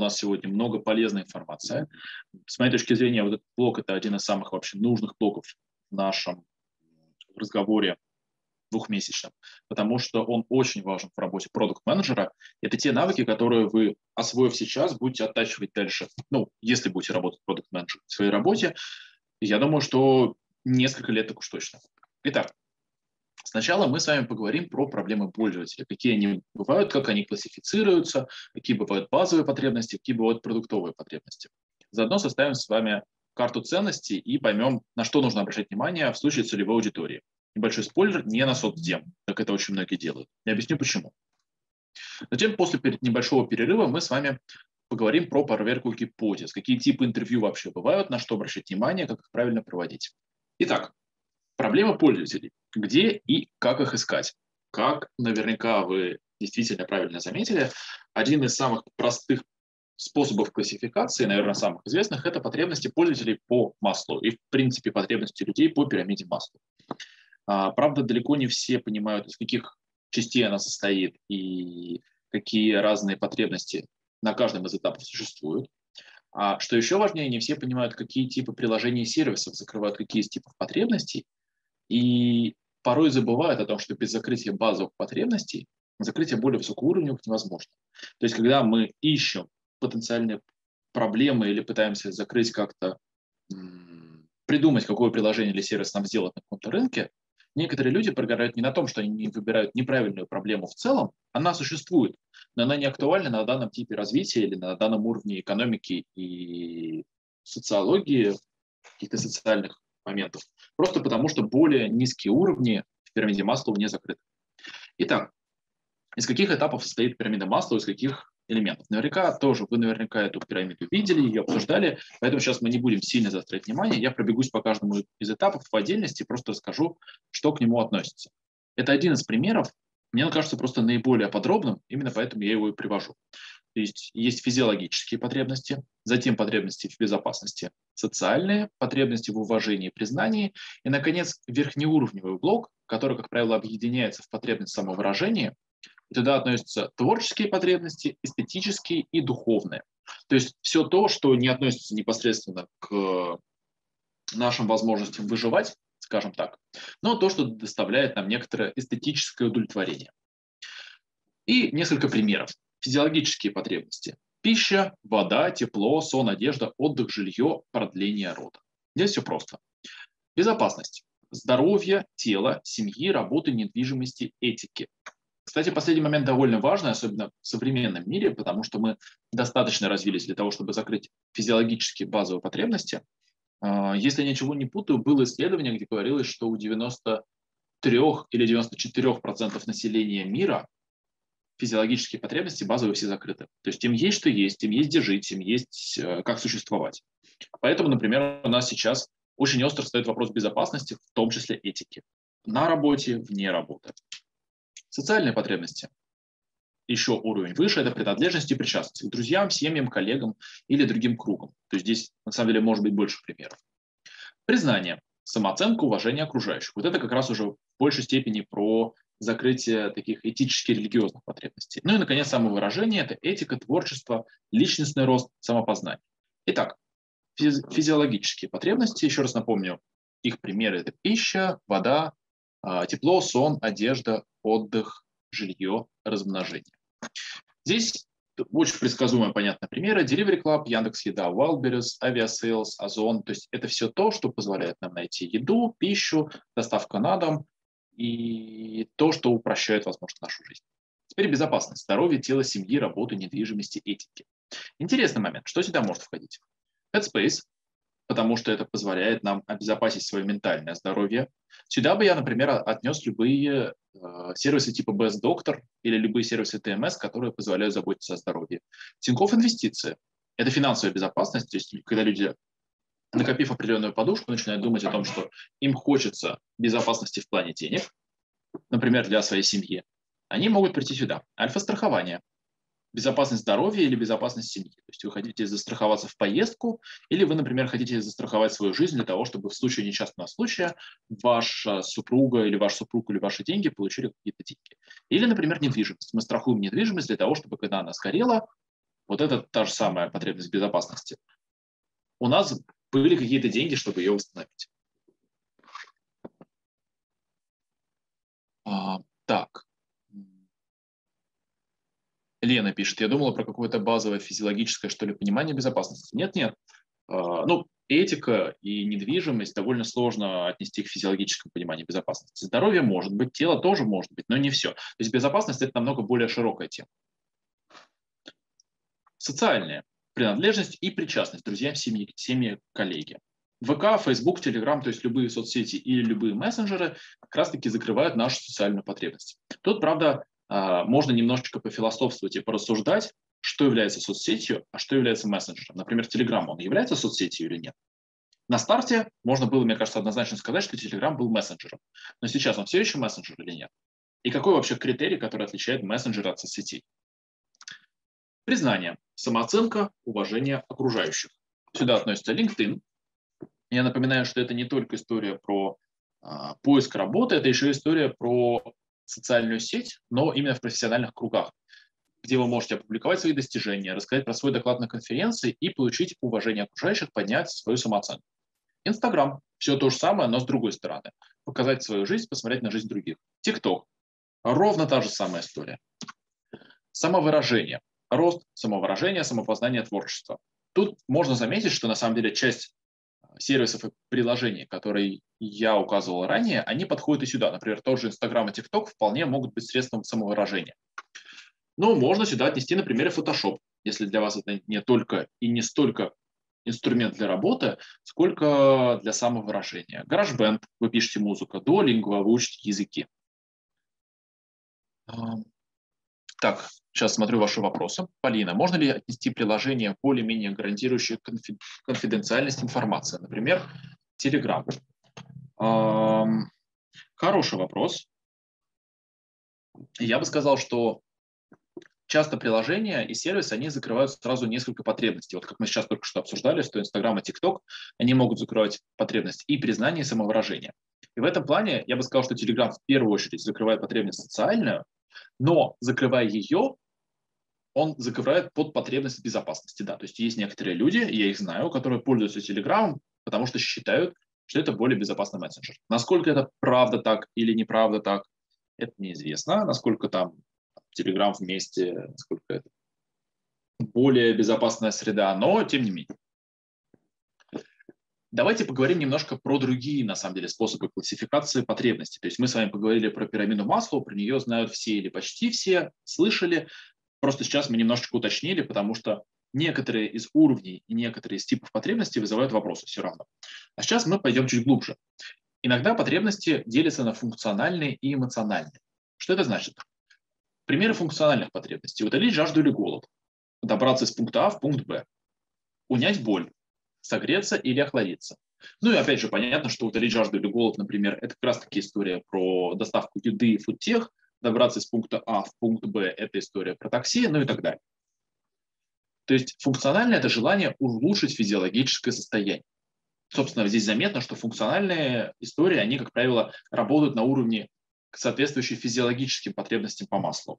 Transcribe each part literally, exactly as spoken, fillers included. У нас сегодня много полезной информации. С моей точки зрения, вот этот блок – это один из самых вообще нужных блоков в нашем разговоре двухмесячном, потому что он очень важен в работе продакт-менеджера. Это те навыки, которые вы, освоив сейчас, будете оттачивать дальше. Ну, если будете работать продакт-менеджером в своей работе, я думаю, что несколько лет так уж точно. Итак, сначала мы с вами поговорим про проблемы пользователя, какие они бывают, как они классифицируются, какие бывают базовые потребности, какие бывают продуктовые потребности. Заодно составим с вами карту ценностей и поймем, на что нужно обращать внимание в случае целевой аудитории. Небольшой спойлер, не на соцдем, как это очень многие делают. Я объясню, почему. Затем, после небольшого перерыва, мы с вами поговорим про проверку гипотез, какие типы интервью вообще бывают, на что обращать внимание, как их правильно проводить. Итак, проблемы пользователей. Где и как их искать? Как наверняка вы действительно правильно заметили, один из самых простых способов классификации, наверное, самых известных, это потребности пользователей по Маслоу и, в принципе, потребности людей по пирамиде Маслоу. Правда, далеко не все понимают, из каких частей она состоит и какие разные потребности на каждом из этапов существуют. А что еще важнее, не все понимают, какие типы приложений и сервисов закрывают какие из типов потребностей, и порой забывают о том, что без закрытия базовых потребностей закрытие более высокоуровневых невозможно. То есть, когда мы ищем потенциальные проблемы или пытаемся закрыть как-то, м- придумать, какое приложение или сервис нам сделать на каком-то рынке, некоторые люди прогорают не на том, что они выбирают неправильную проблему в целом, она существует, но она не актуальна на данном типе развития или на данном уровне экономики и социологии, каких-то социальных моментов, просто потому что более низкие уровни в пирамиде Маслоу не закрыты. Итак, из каких этапов состоит пирамида Маслоу, из каких элементов? Наверняка тоже, вы наверняка эту пирамиду видели, ее обсуждали, поэтому сейчас мы не будем сильно заострять внимание, я пробегусь по каждому из этапов в отдельности, просто расскажу, что к нему относится. Это один из примеров, мне он кажется просто наиболее подробным, именно поэтому я его и привожу. То есть есть физиологические потребности, затем потребности в безопасности, социальные, потребности в уважении и признании, и, наконец, верхнеуровневый блок, который, как правило, объединяется в потребность самовыражения. И туда относятся творческие потребности, эстетические и духовные. То есть все то, что не относится непосредственно к нашим возможностям выживать, скажем так, но то, что доставляет нам некоторое эстетическое удовлетворение. И несколько примеров. Физиологические потребности. Пища, вода, тепло, сон, одежда, отдых, жилье, продление рода. Здесь все просто. Безопасность. Здоровье, тело, семьи, работы, недвижимости, этики. Кстати, последний момент довольно важный, особенно в современном мире, потому что мы достаточно развились для того, чтобы закрыть физиологические базовые потребности. Если я ничего не путаю, было исследование, где говорилось, что у девяносто три или девяносто четыре процента населения мира физиологические потребности базовые все закрыты. То есть им есть, что есть, им есть, где жить, им есть, э, как существовать. Поэтому, например, у нас сейчас очень остро стоит вопрос безопасности, в том числе этики. На работе, вне работы. Социальные потребности. Еще уровень выше – это принадлежность и причастность к друзьям, семьям, коллегам или другим кругам. То есть здесь, на самом деле, может быть больше примеров. Признание, самооценка, уважение окружающих. Вот это как раз уже в большей степени про закрытие таких этически-религиозных потребностей. Ну и, наконец, самовыражение – это этика, творчество, личностный рост, самопознание. Итак, физи- физиологические потребности, еще раз напомню, их примеры – это пища, вода, тепло, сон, одежда, отдых, жилье, размножение. Здесь очень предсказуемые, понятные примеры. Delivery Club, Яндекс Еда, Wildberries, Aviasales, Ozon. То есть это все то, что позволяет нам найти еду, пищу, доставка на дом, и то, что упрощает, возможно, нашу жизнь. Теперь безопасность, здоровье, тело, семьи, работы, недвижимости, этики. Интересный момент, что сюда может входить? Headspace, потому что это позволяет нам обезопасить свое ментальное здоровье. Сюда бы я, например, отнес любые э, сервисы типа Бест Доктор или любые сервисы Т М С, которые позволяют заботиться о здоровье. Тинькофф инвестиции – это финансовая безопасность, то есть когда люди, накопив определенную подушку, начинают думать о том, что им хочется безопасности в плане денег, например, для своей семьи, они могут прийти сюда. Альфа-страхование, безопасность здоровья или безопасность семьи. То есть вы хотите застраховаться в поездку, или вы, например, хотите застраховать свою жизнь для того, чтобы в случае несчастного случая ваша супруга или ваш супруг или ваши деньги получили какие-то деньги. Или, например, недвижимость. Мы страхуем недвижимость для того, чтобы, когда она сгорела, Вот это та же самая потребность безопасности. У нас были какие-то деньги, чтобы ее восстановить. А, так. Лена пишет, я думала про какое-то базовое физиологическое, что ли, понимание безопасности. Нет, нет. А, ну, этика и недвижимость довольно сложно отнести к физиологическому пониманию безопасности. Здоровье может быть, тело тоже может быть, но не все. То есть безопасность – это намного более широкая тема. Социальная принадлежность и причастность друзьям, семьи, семьи, коллеги. ВК, Фейсбук, Телеграм, то есть любые соцсети или любые мессенджеры как раз-таки закрывают нашу социальную потребность. Тут, правда, можно немножечко пофилософствовать и порассуждать, что является соцсетью, а что является мессенджером. Например, Телеграм, он является соцсетью или нет? На старте можно было, мне кажется, однозначно сказать, что Телеграм был мессенджером. Но сейчас он все еще мессенджер или нет? И какой вообще критерий, который отличает мессенджер от соцсетей? Признание, самооценка, уважение окружающих. Сюда относится LinkedIn. Я напоминаю, что это не только история про а, поиск работы, это еще история про социальную сеть, но именно в профессиональных кругах, где вы можете опубликовать свои достижения, рассказать про свой доклад на конференции и получить уважение окружающих, поднять свою самооценку. Инстаграм. Все то же самое, но с другой стороны. Показать свою жизнь, посмотреть на жизнь других. Тикток. Ровно та же самая история. Самовыражение. Рост, самовыражение, самопознание, творчество. Тут можно заметить, что на самом деле часть сервисов и приложений, которые я указывал ранее, они подходят и сюда. Например, тот же Инстаграм и ТикТок вполне могут быть средством самовыражения. Но можно сюда отнести, например, Photoshop, если для вас это не только и не столько инструмент для работы, сколько для самовыражения. GarageBand, вы пишете музыку, Duolingo, вы учите языки. Так, сейчас смотрю ваши вопросы. Полина, можно ли отнести приложение более-менее гарантирующее конфи- конфиденциальность информации? Например, Telegram. Эм, хороший вопрос. Я бы сказал, что часто приложения и сервисы, они закрывают сразу несколько потребностей. Вот как мы сейчас только что обсуждали, что Instagram и TikTok, они могут закрывать потребность и признание, и самовыражение. И в этом плане я бы сказал, что Telegram в первую очередь закрывает потребность социальную, но, закрывая ее, он закрывает под потребность безопасности. Да. То есть есть некоторые люди, я их знаю, которые пользуются Телеграмом, потому что считают, что это более безопасный мессенджер. Насколько это правда так или неправда так, это неизвестно. Насколько там Телеграм вместе, насколько это более безопасная среда, но тем не менее. Давайте поговорим немножко про другие, на самом деле, способы классификации потребностей. То есть мы с вами поговорили про пирамиду Маслоу, про нее знают все или почти все, слышали. Просто сейчас мы немножечко уточнили, потому что некоторые из уровней и некоторые из типов потребностей вызывают вопросы все равно. А сейчас мы пойдем чуть глубже. Иногда потребности делятся на функциональные и эмоциональные. Что это значит? Примеры функциональных потребностей. Утолить жажду или голод. Добраться из пункта А в пункт Б. Унять боль. Согреться или охладиться. Ну и опять же, понятно, что утолить жажду или голод, например, это как раз-таки история про доставку еды и фудтех, добраться из пункта А в пункт Б – это история про такси, ну и так далее. То есть функциональное – это желание улучшить физиологическое состояние. Собственно, здесь заметно, что функциональные истории, они, как правило, работают на уровне соответствующей физиологическим потребностям по Маслоу.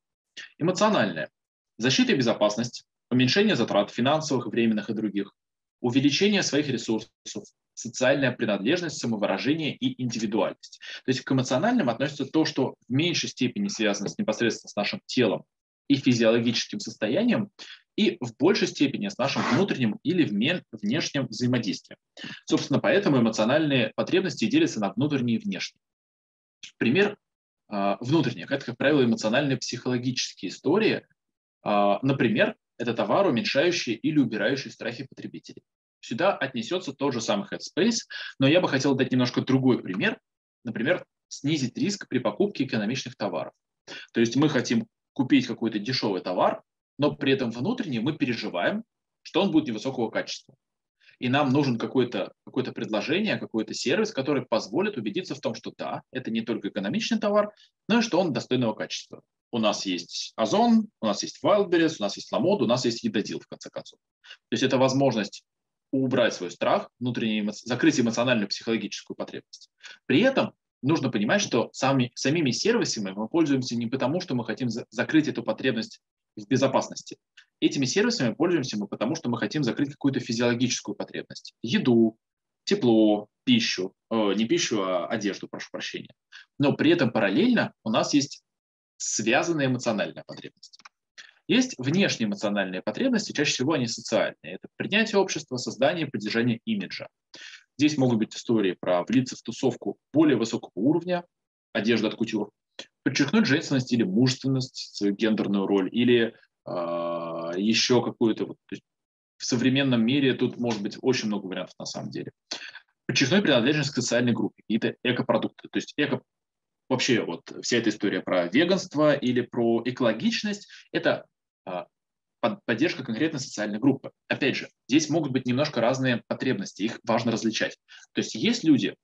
Эмоциональное – защита и безопасность, уменьшение затрат финансовых, временных и других, увеличение своих ресурсов, социальная принадлежность, самовыражение и индивидуальность. То есть к эмоциональным относится то, что в меньшей степени связано с, непосредственно с нашим телом и физиологическим состоянием, и в большей степени с нашим внутренним или внешним взаимодействием. Собственно, поэтому эмоциональные потребности делятся на внутренние и внешние. Пример внутренних – это, как правило, эмоциональные психологические истории. Например, это товар, уменьшающий или убирающий страхи потребителей. Сюда отнесется тот же самый Headspace, но я бы хотел дать немножко другой пример. Например, снизить риск при покупке экономичных товаров. То есть мы хотим купить какой-то дешевый товар, но при этом внутренне мы переживаем, что он будет невысокого качества. И нам нужен какое-то, какое-то предложение, какой-то сервис, который позволит убедиться в том, что да, это не только экономичный товар, но и что он достойного качества. У нас есть Ozon, у нас есть Wildberries, у нас есть Ламоду, у нас есть Едадил, в конце концов. То есть это возможность убрать свой страх, внутренний эмо... закрыть эмоциональную психологическую потребность. При этом нужно понимать, что сами, самими сервисами мы пользуемся не потому, что мы хотим за... закрыть эту потребность в безопасности. Этими сервисами пользуемся мы потому, что мы хотим закрыть какую-то физиологическую потребность. Еду, тепло, пищу, э, не пищу, а одежду, прошу прощения. Но при этом параллельно у нас есть связанная эмоциональная потребность. Есть внешние эмоциональные потребности, чаще всего они социальные. Это принятие общества, создание и поддержание имиджа. Здесь могут быть истории про влиться в тусовку более высокого уровня, одежда от кутюр, подчеркнуть женственность или мужественность, свою гендерную роль, или э, еще какую-то... Вот, то есть в современном мире тут может быть очень много вариантов на самом деле. Подчеркнуть принадлежность к социальной группе, какие-то экопродукты. То есть эко... вообще вот вся эта история про веганство или про экологичность – это э, под, поддержка конкретной социальной группы. Опять же, здесь могут быть немножко разные потребности, их важно различать. То есть есть люди,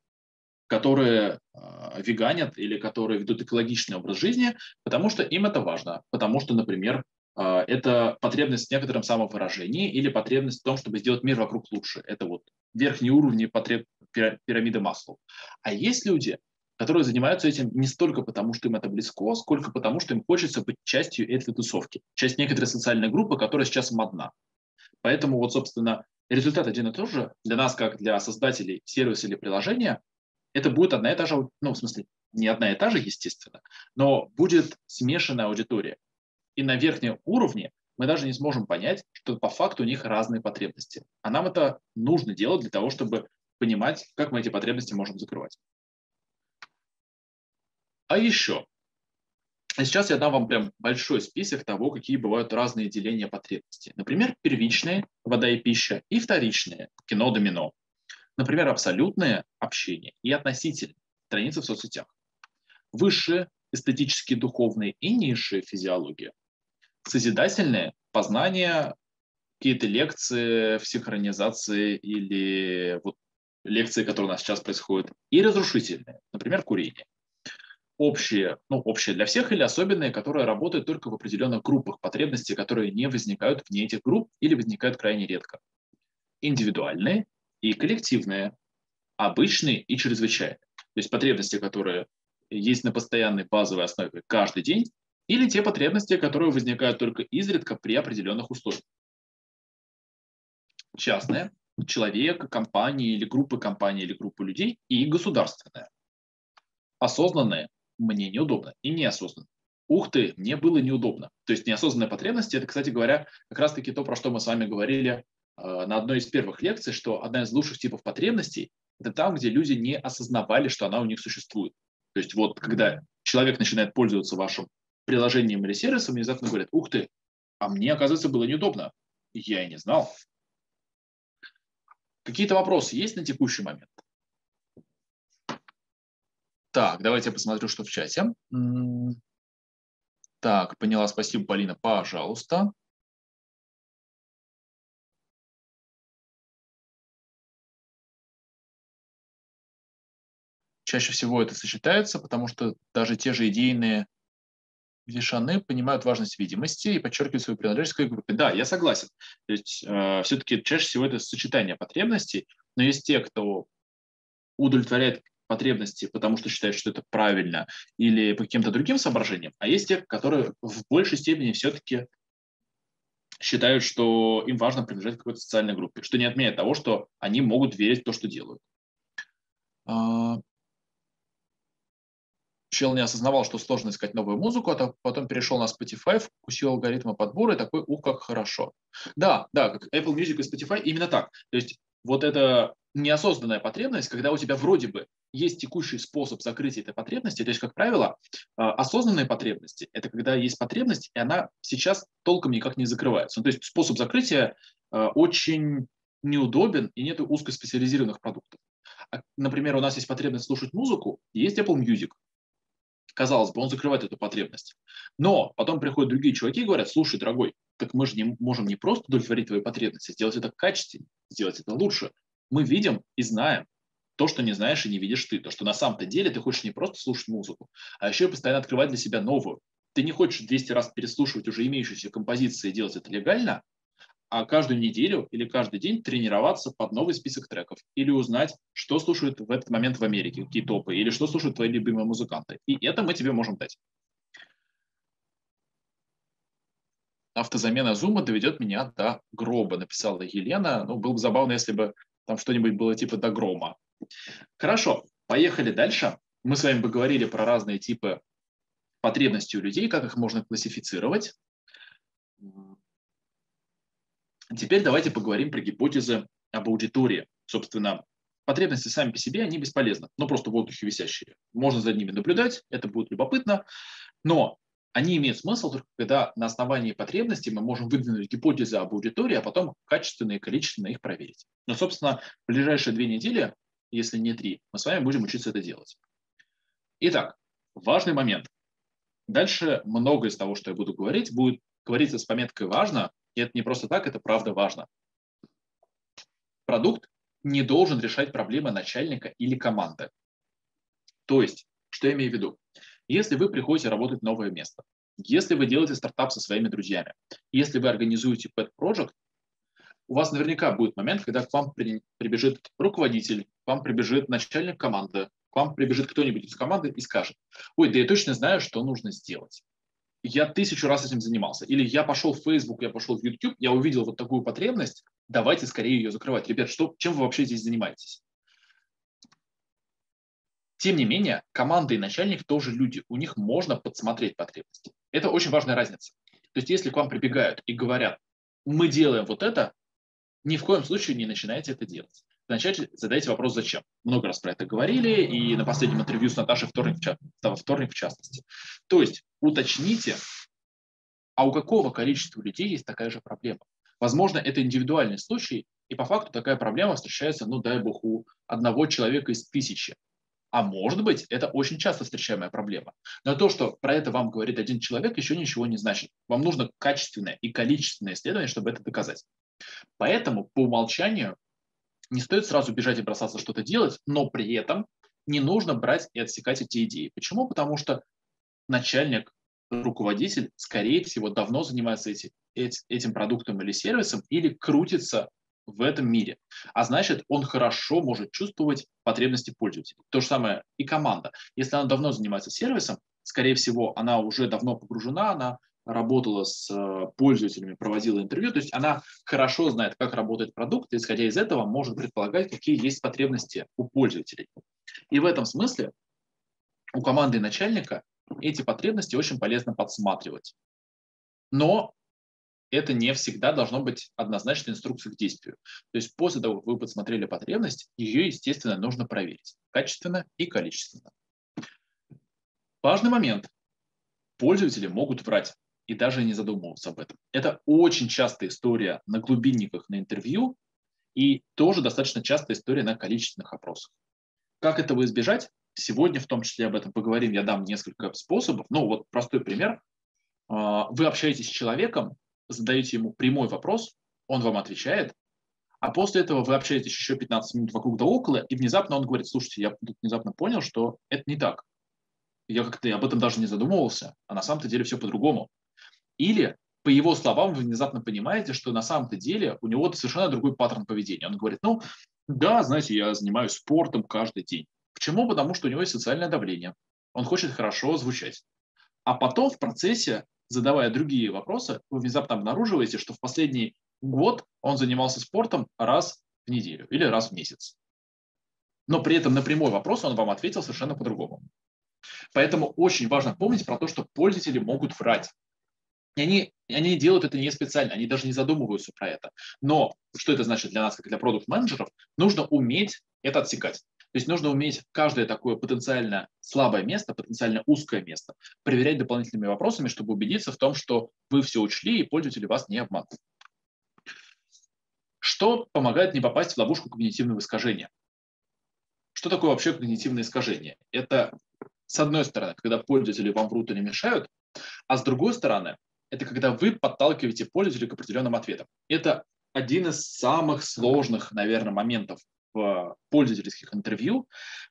которые э, веганят или которые ведут экологичный образ жизни, потому что им это важно, потому что, например, э, это потребность в некотором самовыражении или потребность в том, чтобы сделать мир вокруг лучше. Это вот верхние уровни потреб... пирамиды Маслоу. А есть люди, которые занимаются этим не столько потому, что им это близко, сколько потому, что им хочется быть частью этой тусовки, часть некоторой социальной группы, которая сейчас модна. Поэтому вот, собственно, результат один и тот же для нас, как для создателей сервиса или приложения. Это будет одна и та же, ну, в смысле, не одна и та же, естественно, но будет смешанная аудитория. И на верхнем уровне мы даже не сможем понять, что по факту у них разные потребности. А нам это нужно делать для того, чтобы понимать, как мы эти потребности можем закрывать. А еще. Сейчас я дам вам прям большой список того, какие бывают разные деления потребностей. Например, первичные – вода и пища, и вторичные – кино, домино. Например, абсолютное общение и относительное страницы в соцсетях. Высшие, эстетические, духовные и низшие физиология. Созидательные познания, какие-то лекции в синхронизации или вот лекции, которые у нас сейчас происходят. И разрушительные, например, курение. Общие, ну, общие для всех или особенные, которые работают только в определенных группах потребностей, которые не возникают вне этих групп или возникают крайне редко. Индивидуальные и коллективные, обычные и чрезвычайные. То есть потребности, которые есть на постоянной базовой основе каждый день, или те потребности, которые возникают только изредка при определенных условиях. Частное, человека, компании или группы компаний или группы людей, и государственное. Осознанное, мне неудобно, и неосознанное. Ух ты, мне было неудобно. То есть неосознанные потребности, это, кстати говоря, как раз-таки то, про что мы с вами говорили на одной из первых лекций, что одна из лучших типов потребностей – это там, где люди не осознавали, что она у них существует. То есть вот когда человек начинает пользоваться вашим приложением или сервисом, внезапно говорит: ух ты, а мне, оказывается, было неудобно. Я и не знал. Какие-то вопросы есть на текущий момент? Так, давайте я посмотрю, что в чате. Так, поняла, спасибо, Полина, пожалуйста. Чаще всего это сочетается, потому что даже те же идейные лишаны понимают важность видимости и подчеркивают свою принадлежность к группе. Да, я согласен. То есть э, все-таки чаще всего это сочетание потребностей, но есть те, кто удовлетворяет потребности, потому что считают, что это правильно, или по каким-то другим соображениям, а есть те, которые в большей степени все-таки считают, что им важно принадлежать к какой-то социальной группе, что не отменяет того, что они могут верить в то, что делают. Чел не осознавал, что сложно искать новую музыку, а потом перешел на Spotify, вкусил алгоритмы подбора и такой: ух, как хорошо. Да, да, как Apple Music и Spotify, именно так. То есть вот эта неосознанная потребность, когда у тебя вроде бы есть текущий способ закрытия этой потребности, то есть, как правило, осознанные потребности – это когда есть потребность, и она сейчас толком никак не закрывается. Ну, то есть способ закрытия очень неудобен, и нет узкоспециализированных продуктов. Например, у нас есть потребность слушать музыку, есть Apple Music. Казалось бы, он закрывает эту потребность. Но потом приходят другие чуваки и говорят: слушай, дорогой, так мы же не можем не просто удовлетворить твои потребности, сделать это качественнее, сделать это лучше. Мы видим и знаем то, что не знаешь и не видишь ты, то, что на самом-то деле ты хочешь не просто слушать музыку, а еще и постоянно открывать для себя новую. Ты не хочешь двести раз переслушивать уже имеющиеся композиции и делать это легально, а каждую неделю или каждый день тренироваться под новый список треков или узнать, что слушают в этот момент в Америке, какие топы, или что слушают твои любимые музыканты. И это мы тебе можем дать. автозамена Zoom доведет меня до гроба, написала Елена. Ну, было бы забавно, если бы там что-нибудь было типа до грома. Хорошо, поехали дальше. Мы с вами поговорили про разные типы потребностей у людей, как их можно классифицировать. Теперь давайте поговорим про гипотезы об аудитории. Собственно, потребности сами по себе, они бесполезны, но просто в воздухе висящие. Можно за ними наблюдать, это будет любопытно, но они имеют смысл только когда на основании потребностей мы можем выдвинуть гипотезы об аудитории, а потом качественно и количественно их проверить. Но, собственно, в ближайшие две недели, если не три, мы с вами будем учиться это делать. Итак, важный момент. Дальше многое из того, что я буду говорить, будет говориться с пометкой «важно», и это не просто так, это правда важно. Продукт не должен решать проблемы начальника или команды. То есть, что я имею в виду? Если вы приходите работать в новое место, если вы делаете стартап со своими друзьями, если вы организуете pet project, у вас наверняка будет момент, когда к вам при, прибежит руководитель, к вам прибежит начальник команды, к вам прибежит кто-нибудь из команды и скажет: «Ой, да я точно знаю, что нужно сделать. Я тысячу раз этим занимался». Или «Я пошел в Facebook, я пошел в YouTube, я увидел вот такую потребность, давайте скорее ее закрывать». Ребят, что, чем вы вообще здесь занимаетесь? Тем не менее, команда и начальник тоже люди, у них можно подсмотреть потребности. Это очень важная разница. То есть если к вам прибегают и говорят: «Мы делаем вот это», ни в коем случае не начинайте это делать. Вначале задайте вопрос «зачем?». Много раз про это говорили, и на последнем интервью с Наташей вторник, во вторник в частности. То есть уточните, а у какого количества людей есть такая же проблема. Возможно, это индивидуальный случай, и по факту такая проблема встречается, ну дай бог, у одного человека из тысячи. А может быть, это очень часто встречаемая проблема. Но то, что про это вам говорит один человек, еще ничего не значит. Вам нужно качественное и количественное исследование, чтобы это доказать. Поэтому по умолчанию не стоит сразу бежать и бросаться что-то делать, но при этом не нужно брать и отсекать эти идеи. Почему? Потому что начальник, руководитель, скорее всего, давно занимается эти, эти, этим продуктом или сервисом, или крутится в этом мире. А значит, он хорошо может чувствовать потребности пользователей. То же самое и команда. Если она давно занимается сервисом, скорее всего, она уже давно погружена, она работала с пользователями, проводила интервью, то есть она хорошо знает, как работает продукт, и, исходя из этого, может предполагать, какие есть потребности у пользователей. И в этом смысле у команды и начальника эти потребности очень полезно подсматривать. Но это не всегда должно быть однозначной инструкцией к действию. То есть после того, как вы подсмотрели потребность, ее, естественно, нужно проверить качественно и количественно. Важный момент. Пользователи могут врать и даже не задумываться об этом. Это очень частая история на глубинниках, на интервью, и тоже достаточно частая история на количественных опросах. Как этого избежать? Сегодня в том числе об этом поговорим. Я дам несколько способов. Ну вот простой пример. Вы общаетесь с человеком, задаете ему прямой вопрос, он вам отвечает, а после этого вы общаетесь еще пятнадцать минут вокруг да около, и внезапно он говорит: «Слушайте, я тут внезапно понял, что это не так. Я как-то об этом даже не задумывался, а на самом-то деле все по-другому». Или по его словам вы внезапно понимаете, что на самом-то деле у него совершенно другой паттерн поведения. Он говорит: «Ну да, знаете, я занимаюсь спортом каждый день». Почему? Потому что у него есть социальное давление. Он хочет хорошо звучать. А потом в процессе, задавая другие вопросы, вы внезапно обнаруживаете, что в последний год он занимался спортом раз в неделю или раз в месяц. Но при этом на прямой вопрос он вам ответил совершенно по-другому. Поэтому очень важно помнить про то, что пользователи могут врать. И они, они делают это не специально, они даже не задумываются про это. Но что это значит для нас, как для продукт-менеджеров? Нужно уметь это отсекать. То есть нужно уметь каждое такое потенциально слабое место, потенциально узкое место проверять дополнительными вопросами, чтобы убедиться в том, что вы все учли и пользователи вас не обманут. Что помогает не попасть в ловушку когнитивного искажения? Что такое вообще когнитивное искажение? Это, с одной стороны, когда пользователи вам врут или мешают, а с другой стороны, это когда вы подталкиваете пользователя к определенным ответам. Это один из самых сложных, наверное, моментов в пользовательских интервью,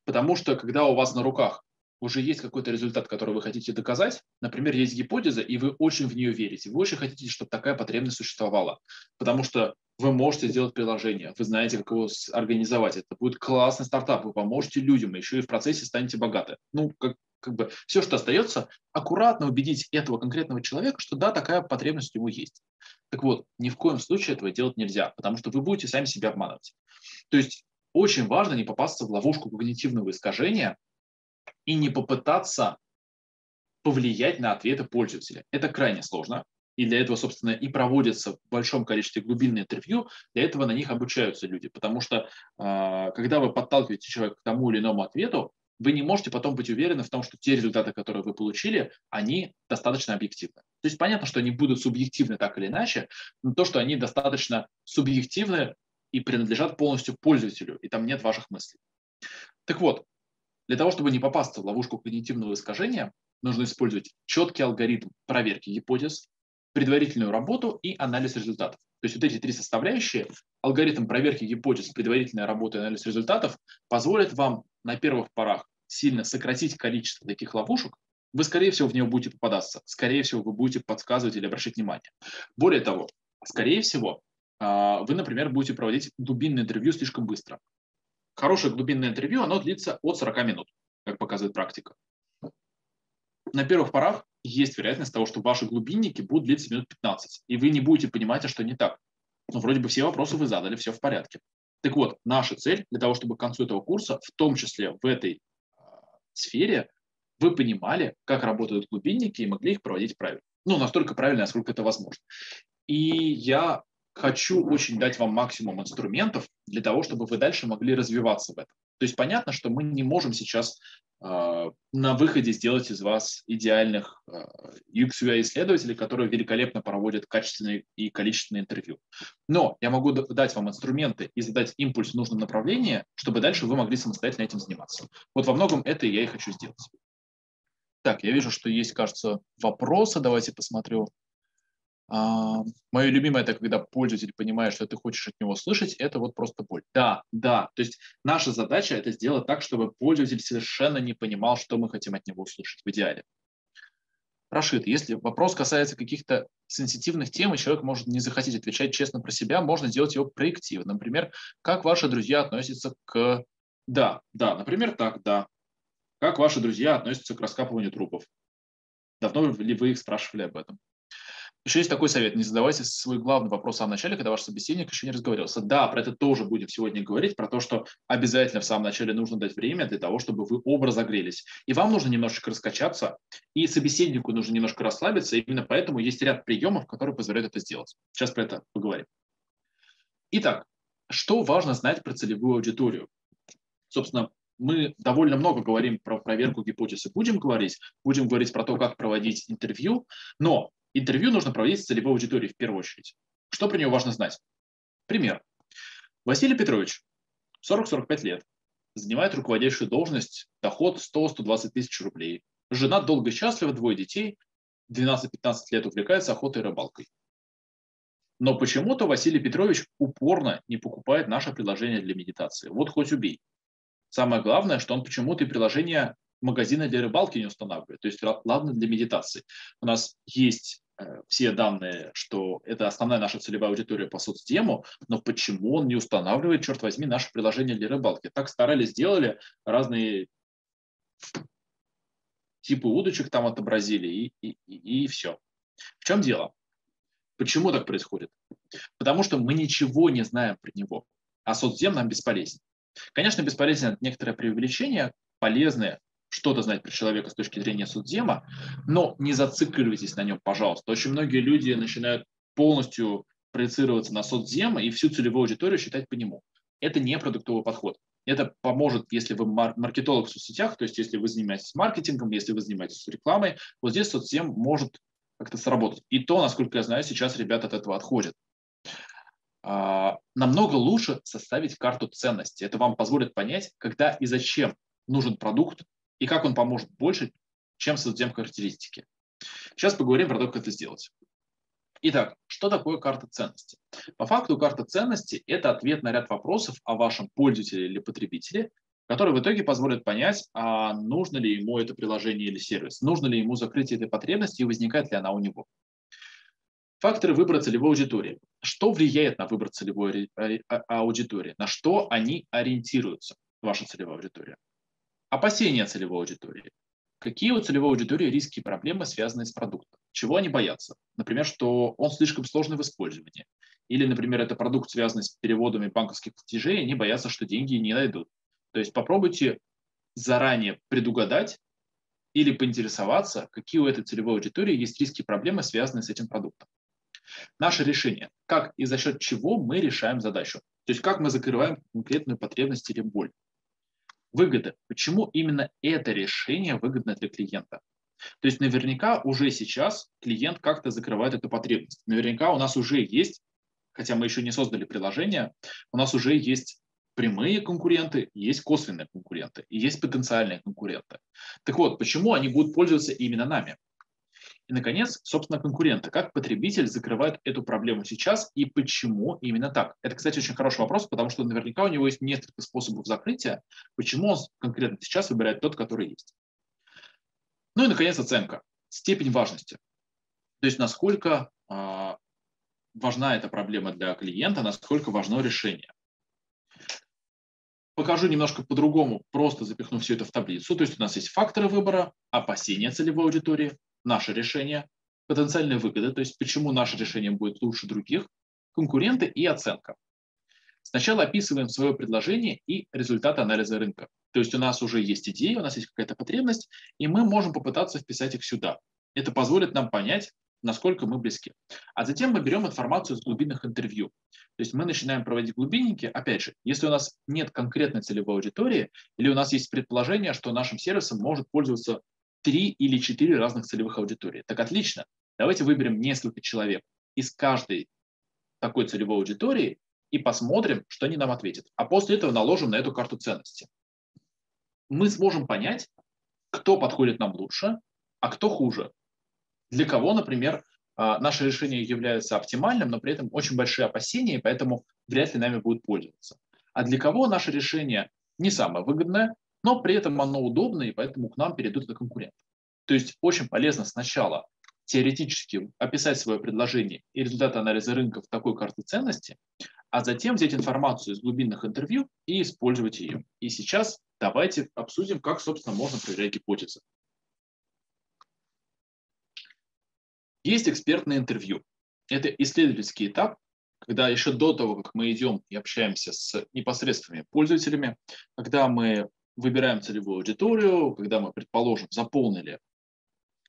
потому что когда у вас на руках уже есть какой-то результат, который вы хотите доказать, например, есть гипотеза, и вы очень в нее верите, вы очень хотите, чтобы такая потребность существовала, потому что вы можете сделать приложение, вы знаете, как его организовать, это будет классный стартап, вы поможете людям, еще и в процессе станете богаты. Ну, как, как бы все, что остается, аккуратно убедить этого конкретного человека, что да, такая потребность у него есть. Так вот, ни в коем случае этого делать нельзя, потому что вы будете сами себя обманывать. То есть очень важно не попасться в ловушку когнитивного искажения и не попытаться повлиять на ответы пользователя. Это крайне сложно. И для этого, собственно, и проводятся в большом количестве глубинные интервью, для этого на них обучаются люди. Потому что, э, когда вы подталкиваете человека к тому или иному ответу, вы не можете потом быть уверены в том, что те результаты, которые вы получили, они достаточно объективны. То есть понятно, что они будут субъективны так или иначе, но то, что они достаточно субъективны и принадлежат полностью пользователю, и там нет ваших мыслей. Так вот, для того, чтобы не попасться в ловушку когнитивного искажения, нужно использовать четкий алгоритм проверки гипотез, предварительную работу и анализ результатов. То есть вот эти три составляющие, алгоритм проверки гипотез, предварительная работа и анализ результатов, позволят вам на первых порах сильно сократить количество таких ловушек. Вы, скорее всего, в нее будете попадаться. Скорее всего, вы будете подсказывать или обращать внимание. Более того, скорее всего, вы, например, будете проводить глубинное интервью слишком быстро. Хорошее глубинное интервью, оно длится от сорока минут, как показывает практика. На первых порах есть вероятность того, что ваши глубинники будут длиться минут пятнадцать, и вы не будете понимать, а что не так. Но вроде бы все вопросы вы задали, все в порядке. Так вот, наша цель для того, чтобы к концу этого курса, в том числе в этой э, сфере, вы понимали, как работают глубинники и могли их проводить правильно. Ну, настолько правильно, насколько это возможно. И я хочу очень дать вам максимум инструментов для того, чтобы вы дальше могли развиваться в этом. То есть понятно, что мы не можем сейчас э, на выходе сделать из вас идеальных э, ю экс ю ай-исследователей, которые великолепно проводят качественные и количественные интервью. Но я могу дать вам инструменты и задать импульс в нужном направлении, чтобы дальше вы могли самостоятельно этим заниматься. Вот во многом это я и хочу сделать. Так, я вижу, что есть, кажется, вопросы. Давайте посмотрю. Uh, мое любимое — это когда пользователь понимает, что ты хочешь от него слышать, это вот просто боль. Да, да, то есть наша задача — это сделать так, чтобы пользователь совершенно не понимал, что мы хотим от него услышать в идеале. Рашид, если вопрос касается каких-то сенситивных тем, и человек может не захотеть отвечать честно про себя, можно сделать его проективно. Например, как ваши друзья относятся к... Да, да, например, так, да. Как ваши друзья относятся к раскапыванию трупов? Давно ли вы их спрашивали об этом? Еще есть такой совет: не задавайте свой главный вопрос в самом начале, когда ваш собеседник еще не разговаривался. Да, про это тоже будем сегодня говорить, про то, что обязательно в самом начале нужно дать время для того, чтобы вы оба разогрелись. И вам нужно немножечко раскачаться, и собеседнику нужно немножко расслабиться. Именно поэтому есть ряд приемов, которые позволяют это сделать. Сейчас про это поговорим. Итак, что важно знать про целевую аудиторию? Собственно, мы довольно много говорим про проверку гипотезы, будем говорить, будем говорить про то, как проводить интервью, но интервью нужно проводить с целевой аудиторией в первую очередь. Что про нее важно знать? Пример. Василий Петрович, сорок-сорок пять лет, занимает руководящую должность, доход сто-сто двадцать тысяч рублей. Жена долго и счастлива, двое детей, двенадцать-пятнадцать лет, увлекается охотой и рыбалкой. Но почему-то Василий Петрович упорно не покупает наше приложение для медитации. Вот хоть убей. Самое главное, что он почему-то и приложение магазина для рыбалки не устанавливает. То есть ладно для медитации. У нас есть все данные, что это основная наша целевая аудитория по соцдему, но почему он не устанавливает, черт возьми, наше приложение для рыбалки? Так старались, сделали, разные типы удочек там отобразили, и, и, и, и все. В чем дело? Почему так происходит? Потому что мы ничего не знаем про него, а соцдем нам бесполезен. Конечно, бесполезно некоторое преувеличение, полезное что-то знать про человека с точки зрения соцдема, но не зацикливайтесь на нем, пожалуйста. Очень многие люди начинают полностью проецироваться на соцдем и всю целевую аудиторию считать по нему. Это не продуктовый подход. Это поможет, если вы маркетолог в соцсетях, то есть если вы занимаетесь маркетингом, если вы занимаетесь рекламой, вот здесь соцдем может как-то сработать. И то, насколько я знаю, сейчас ребята от этого отходят. Намного лучше составить карту ценностей. Это вам позволит понять, когда и зачем нужен продукт, и как он поможет больше, чем соцдем характеристики. Сейчас поговорим про то, как это сделать. Итак, что такое карта ценностей? По факту карта ценностей – это ответ на ряд вопросов о вашем пользователе или потребителе, которые в итоге позволят понять, а нужно ли ему это приложение или сервис, нужно ли ему закрытие этой потребности и возникает ли она у него. Факторы выбора целевой аудитории. Что влияет на выбор целевой аудитории? На что они ориентируются, ваша целевая аудитория? Опасения целевой аудитории. Какие у целевой аудитории риски и проблемы, связанные с продуктом? Чего они боятся? Например, что он слишком сложный в использовании. Или, например, это продукт, связанный с переводами банковских платежей, и они боятся, что деньги не найдут. То есть попробуйте заранее предугадать или поинтересоваться, какие у этой целевой аудитории есть риски и проблемы, связанные с этим продуктом. Наше решение. Как и за счет чего мы решаем задачу. То есть как мы закрываем конкретную потребность или боль. Выгоды. Почему именно это решение выгодно для клиента? То есть наверняка уже сейчас клиент как-то закрывает эту потребность. Наверняка у нас уже есть, хотя мы еще не создали приложение, у нас уже есть прямые конкуренты, есть косвенные конкуренты, и есть потенциальные конкуренты. Так вот, почему они будут пользоваться именно нами? И, наконец, собственно, конкуренты. Как потребитель закрывает эту проблему сейчас и почему именно так? Это, кстати, очень хороший вопрос, потому что наверняка у него есть несколько способов закрытия. Почему он конкретно сейчас выбирает тот, который есть? Ну и, наконец, оценка. Степень важности. То есть, насколько э, важна эта проблема для клиента, насколько важно решение. Покажу немножко по-другому, просто запихну все это в таблицу. То есть, у нас есть факторы выбора, опасения целевой аудитории, наше решение, потенциальные выгоды, то есть почему наше решение будет лучше других, конкуренты и оценка. Сначала описываем свое предложение и результаты анализа рынка. То есть у нас уже есть идея, у нас есть какая-то потребность, и мы можем попытаться вписать их сюда. Это позволит нам понять, насколько мы близки. А затем мы берем информацию из глубинных интервью. То есть мы начинаем проводить глубинники. Опять же, если у нас нет конкретной целевой аудитории, или у нас есть предположение, что нашим сервисом может пользоваться три или четыре разных целевых аудитории. Так отлично, давайте выберем несколько человек из каждой такой целевой аудитории и посмотрим, что они нам ответят. А после этого наложим на эту карту ценности. Мы сможем понять, кто подходит нам лучше, а кто хуже. Для кого, например, наше решение является оптимальным, но при этом очень большие опасения, и поэтому вряд ли нами будут пользоваться. А для кого наше решение не самое выгодное, но при этом оно удобно, и поэтому к нам перейдут это конкуренты. То есть очень полезно сначала теоретически описать свое предложение и результаты анализа рынка в такой карте ценности, а затем взять информацию из глубинных интервью и использовать ее. И сейчас давайте обсудим, как, собственно, можно проверять гипотезы. Есть экспертное интервью. Это исследовательский этап, когда еще до того, как мы идем и общаемся с непосредственными пользователями, когда мы выбираем целевую аудиторию, когда мы, предположим, заполнили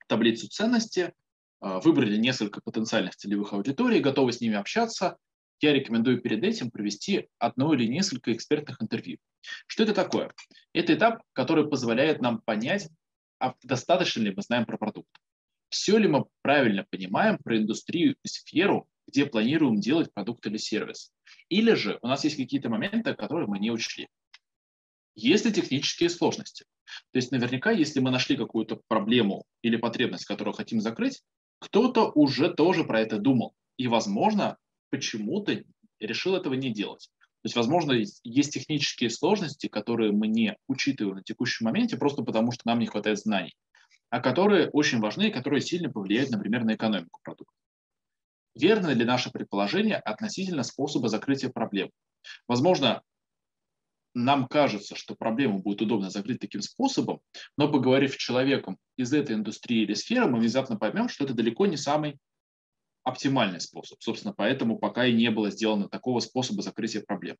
таблицу ценности, выбрали несколько потенциальных целевых аудиторий, готовы с ними общаться, я рекомендую перед этим провести одно или несколько экспертных интервью. Что это такое? Это этап, который позволяет нам понять, а достаточно ли мы знаем про продукт. Все ли мы правильно понимаем про индустрию и сферу, где планируем делать продукт или сервис. Или же у нас есть какие-то моменты, которые мы не учли. Есть ли технические сложности? То есть наверняка, если мы нашли какую-то проблему или потребность, которую хотим закрыть, кто-то уже тоже про это думал и, возможно, почему-то решил этого не делать. То есть, возможно, есть технические сложности, которые мы не учитываем на текущем моменте просто потому, что нам не хватает знаний, а которые очень важны и которые сильно повлияют, например, на экономику продукта. Верно ли наше предположение относительно способа закрытия проблем? Возможно, нам кажется, что проблему будет удобно закрыть таким способом, но, поговорив с человеком из этой индустрии или сферы, мы внезапно поймем, что это далеко не самый оптимальный способ. Собственно, поэтому пока и не было сделано такого способа закрытия проблем.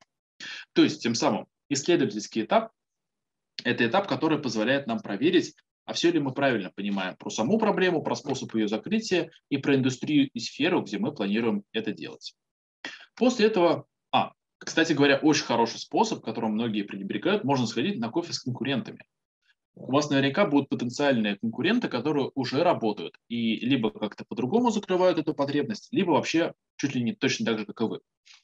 То есть, тем самым, исследовательский этап – это этап, который позволяет нам проверить, а все ли мы правильно понимаем про саму проблему, про способ ее закрытия и про индустрию и сферу, где мы планируем это делать. После этого… А, кстати говоря, очень хороший способ, которым многие пренебрегают, можно сходить на кофе с конкурентами. У вас наверняка будут потенциальные конкуренты, которые уже работают и либо как-то по-другому закрывают эту потребность, либо вообще чуть ли не точно так же, как и вы.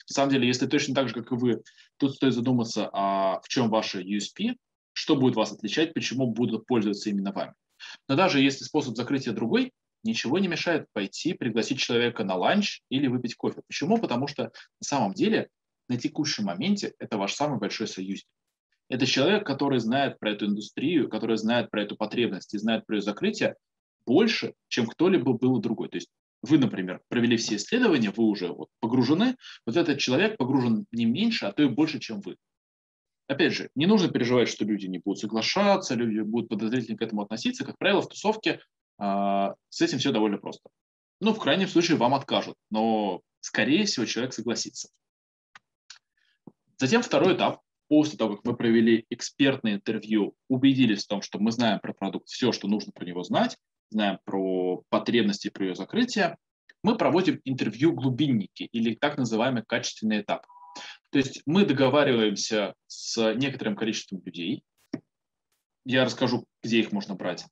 На самом деле, если точно так же, как и вы, тут стоит задуматься, а в чем ваше ю эс пи, что будет вас отличать, почему будут пользоваться именно вами. Но даже если способ закрытия другой, ничего не мешает пойти, пригласить человека на ланч или выпить кофе. Почему? Потому что на самом деле на текущем моменте это ваш самый большой союзник. Это человек, который знает про эту индустрию, который знает про эту потребность и знает про ее закрытие больше, чем кто-либо был другой. То есть вы, например, провели все исследования, вы уже вот погружены, вот этот человек погружен не меньше, а то и больше, чем вы. Опять же, не нужно переживать, что люди не будут соглашаться, люди будут подозрительно к этому относиться. Как правило, в тусовке э, с этим все довольно просто. Ну, в крайнем случае, вам откажут, но, скорее всего, человек согласится. Затем второй этап. После того, как мы провели экспертное интервью, убедились в том, что мы знаем про продукт все, что нужно про него знать, знаем про потребности при ее закрытии, мы проводим интервью-глубинники или так называемый качественный этап. То есть мы договариваемся с некоторым количеством людей, я расскажу, где их можно брать,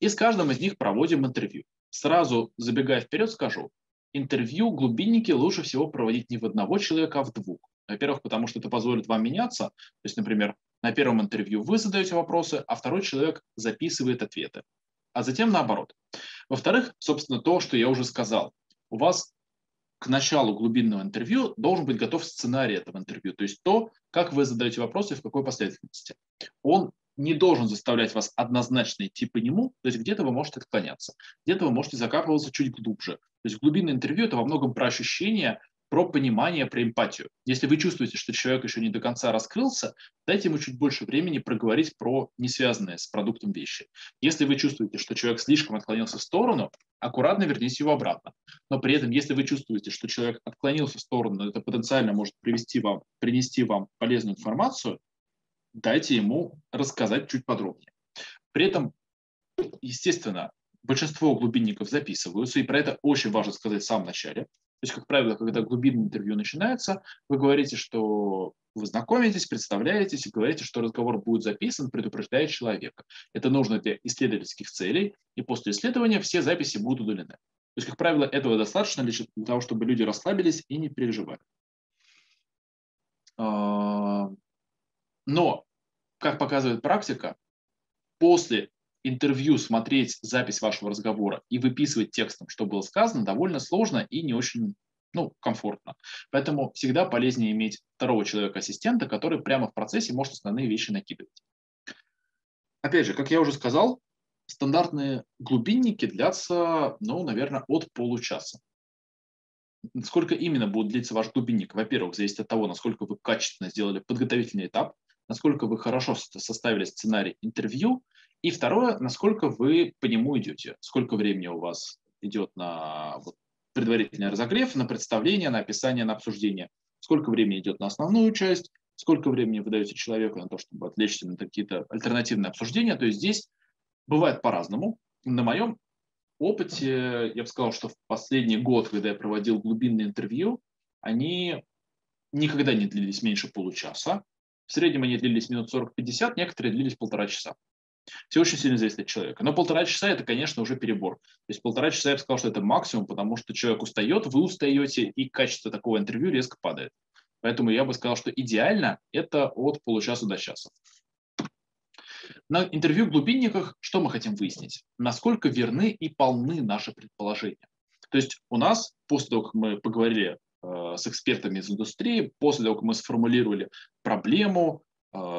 и с каждым из них проводим интервью. Сразу забегая вперед, скажу, интервью-глубинники лучше всего проводить не в одного человека, а в двух. Во-первых, потому что это позволит вам меняться. То есть, например, на первом интервью вы задаете вопросы, а второй человек записывает ответы. А затем наоборот. Во-вторых, собственно, то, что я уже сказал. У вас к началу глубинного интервью должен быть готов сценарий этого интервью. То есть то, как вы задаете вопросы и в какой последовательности. Он не должен заставлять вас однозначно идти по нему. То есть где-то вы можете отклоняться, где-то вы можете закапываться чуть глубже. То есть глубинное интервью – это во многом про ощущения, про понимание, про эмпатию. Если вы чувствуете, что человек еще не до конца раскрылся, дайте ему чуть больше времени проговорить про несвязанные с продуктом вещи. Если вы чувствуете, что человек слишком отклонился в сторону, аккуратно верните его обратно. Но при этом, если вы чувствуете, что человек отклонился в сторону, это потенциально может привести вам, принести вам полезную информацию, дайте ему рассказать чуть подробнее. При этом, естественно, большинство глубинников записываются, и про это очень важно сказать в самом начале. То есть, как правило, когда глубинное интервью начинается, вы говорите, что вы знакомитесь, представляетесь и говорите, что разговор будет записан, предупреждая человека. Это нужно для исследовательских целей, и после исследования все записи будут удалены. То есть, как правило, этого достаточно для того, чтобы люди расслабились и не переживали. Но, как показывает практика, после интервью смотреть запись вашего разговора и выписывать текстом, что было сказано, довольно сложно и не очень, ну, комфортно. Поэтому всегда полезнее иметь второго человека-ассистента, который прямо в процессе может основные вещи накидывать. Опять же, как я уже сказал, стандартные глубинники длятся, ну, наверное, от получаса. Сколько именно будет длиться ваш глубинник? Во-первых, зависит от того, насколько вы качественно сделали подготовительный этап, насколько вы хорошо составили сценарий интервью. И второе, насколько вы по нему идете, сколько времени у вас идет на предварительный разогрев, на представление, на описание, на обсуждение, сколько времени идет на основную часть, сколько времени вы даете человеку на то, чтобы отвлечься на какие-то альтернативные обсуждения. То есть здесь бывает по-разному. На моем опыте я бы сказал, что в последний год, когда я проводил глубинные интервью, они никогда не длились меньше получаса. В среднем они длились минут сорок-пятьдесят, некоторые длились полтора часа. Все очень сильно зависит от человека. Но полтора часа – это, конечно, уже перебор. То есть полтора часа я бы сказал, что это максимум, потому что человек устает, вы устаете, и качество такого интервью резко падает. Поэтому я бы сказал, что идеально это от получаса до часа. На интервью-глубинниках что мы хотим выяснить? Насколько верны и полны наши предположения. То есть у нас, после того, как мы поговорили э, с экспертами из индустрии, после того, как мы сформулировали проблему,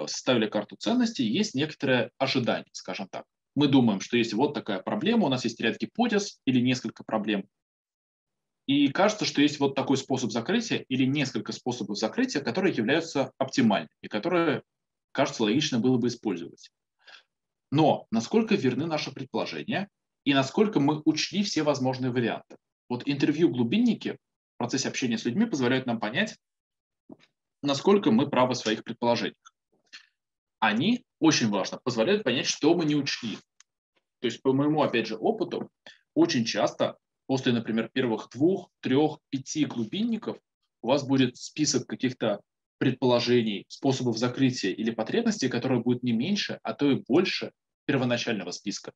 составили карту ценностей, есть некоторое ожидание, скажем так. Мы думаем, что есть вот такая проблема, у нас есть ряд гипотез или несколько проблем. И кажется, что есть вот такой способ закрытия или несколько способов закрытия, которые являются оптимальными и которые, кажется, логично было бы использовать. Но насколько верны наши предположения и насколько мы учли все возможные варианты. Вот интервью-глубинники в процессе общения с людьми позволяют нам понять, насколько мы правы в своих предположениях. Они, очень важно, позволяют понять, что мы не учли. То есть, по моему, опять же, опыту, очень часто после, например, первых двух, трех, пяти глубинников у вас будет список каких-то предположений, способов закрытия или потребностей, которые будут не меньше, а то и больше первоначального списка.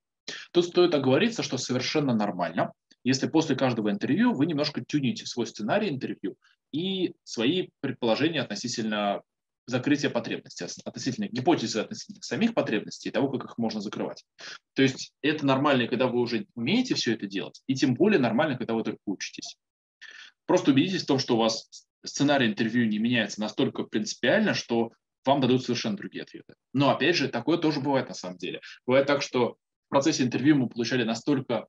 Тут стоит оговориться, что совершенно нормально, если после каждого интервью вы немножко тюните свой сценарий интервью и свои предположения относительно закрытия потребностей, относительно гипотезы относительно самих потребностей и того, как их можно закрывать. То есть это нормально, когда вы уже умеете все это делать, и тем более нормально, когда вы только учитесь. Просто убедитесь в том, что у вас сценарий интервью не меняется настолько принципиально, что вам дадут совершенно другие ответы. Но опять же, такое тоже бывает на самом деле. Бывает так, что в процессе интервью мы получали настолько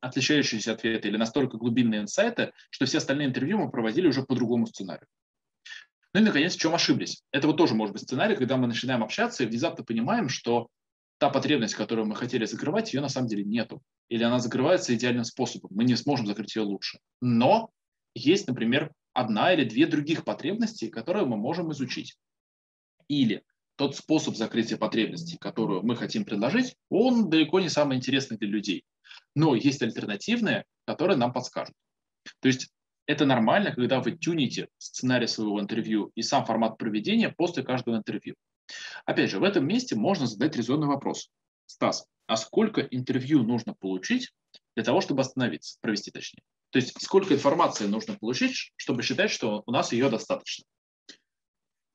отличающиеся ответы или настолько глубинные инсайты, что все остальные интервью мы проводили уже по другому сценарию. Ну и, наконец, в чем ошиблись. Это вот тоже может быть сценарий, когда мы начинаем общаться и внезапно понимаем, что та потребность, которую мы хотели закрывать, ее на самом деле нету. Или она закрывается идеальным способом. Мы не сможем закрыть ее лучше. Но есть, например, одна или две других потребности, которые мы можем изучить. Или тот способ закрытия потребностей, которую мы хотим предложить, он далеко не самый интересный для людей. Но есть альтернативные, которые нам подскажут. То есть это нормально, когда вы тюните сценарий своего интервью и сам формат проведения после каждого интервью. Опять же, в этом месте можно задать резонный вопрос. Стас, а сколько интервью нужно получить для того, чтобы остановиться, провести точнее? То есть сколько информации нужно получить, чтобы считать, что у нас ее достаточно?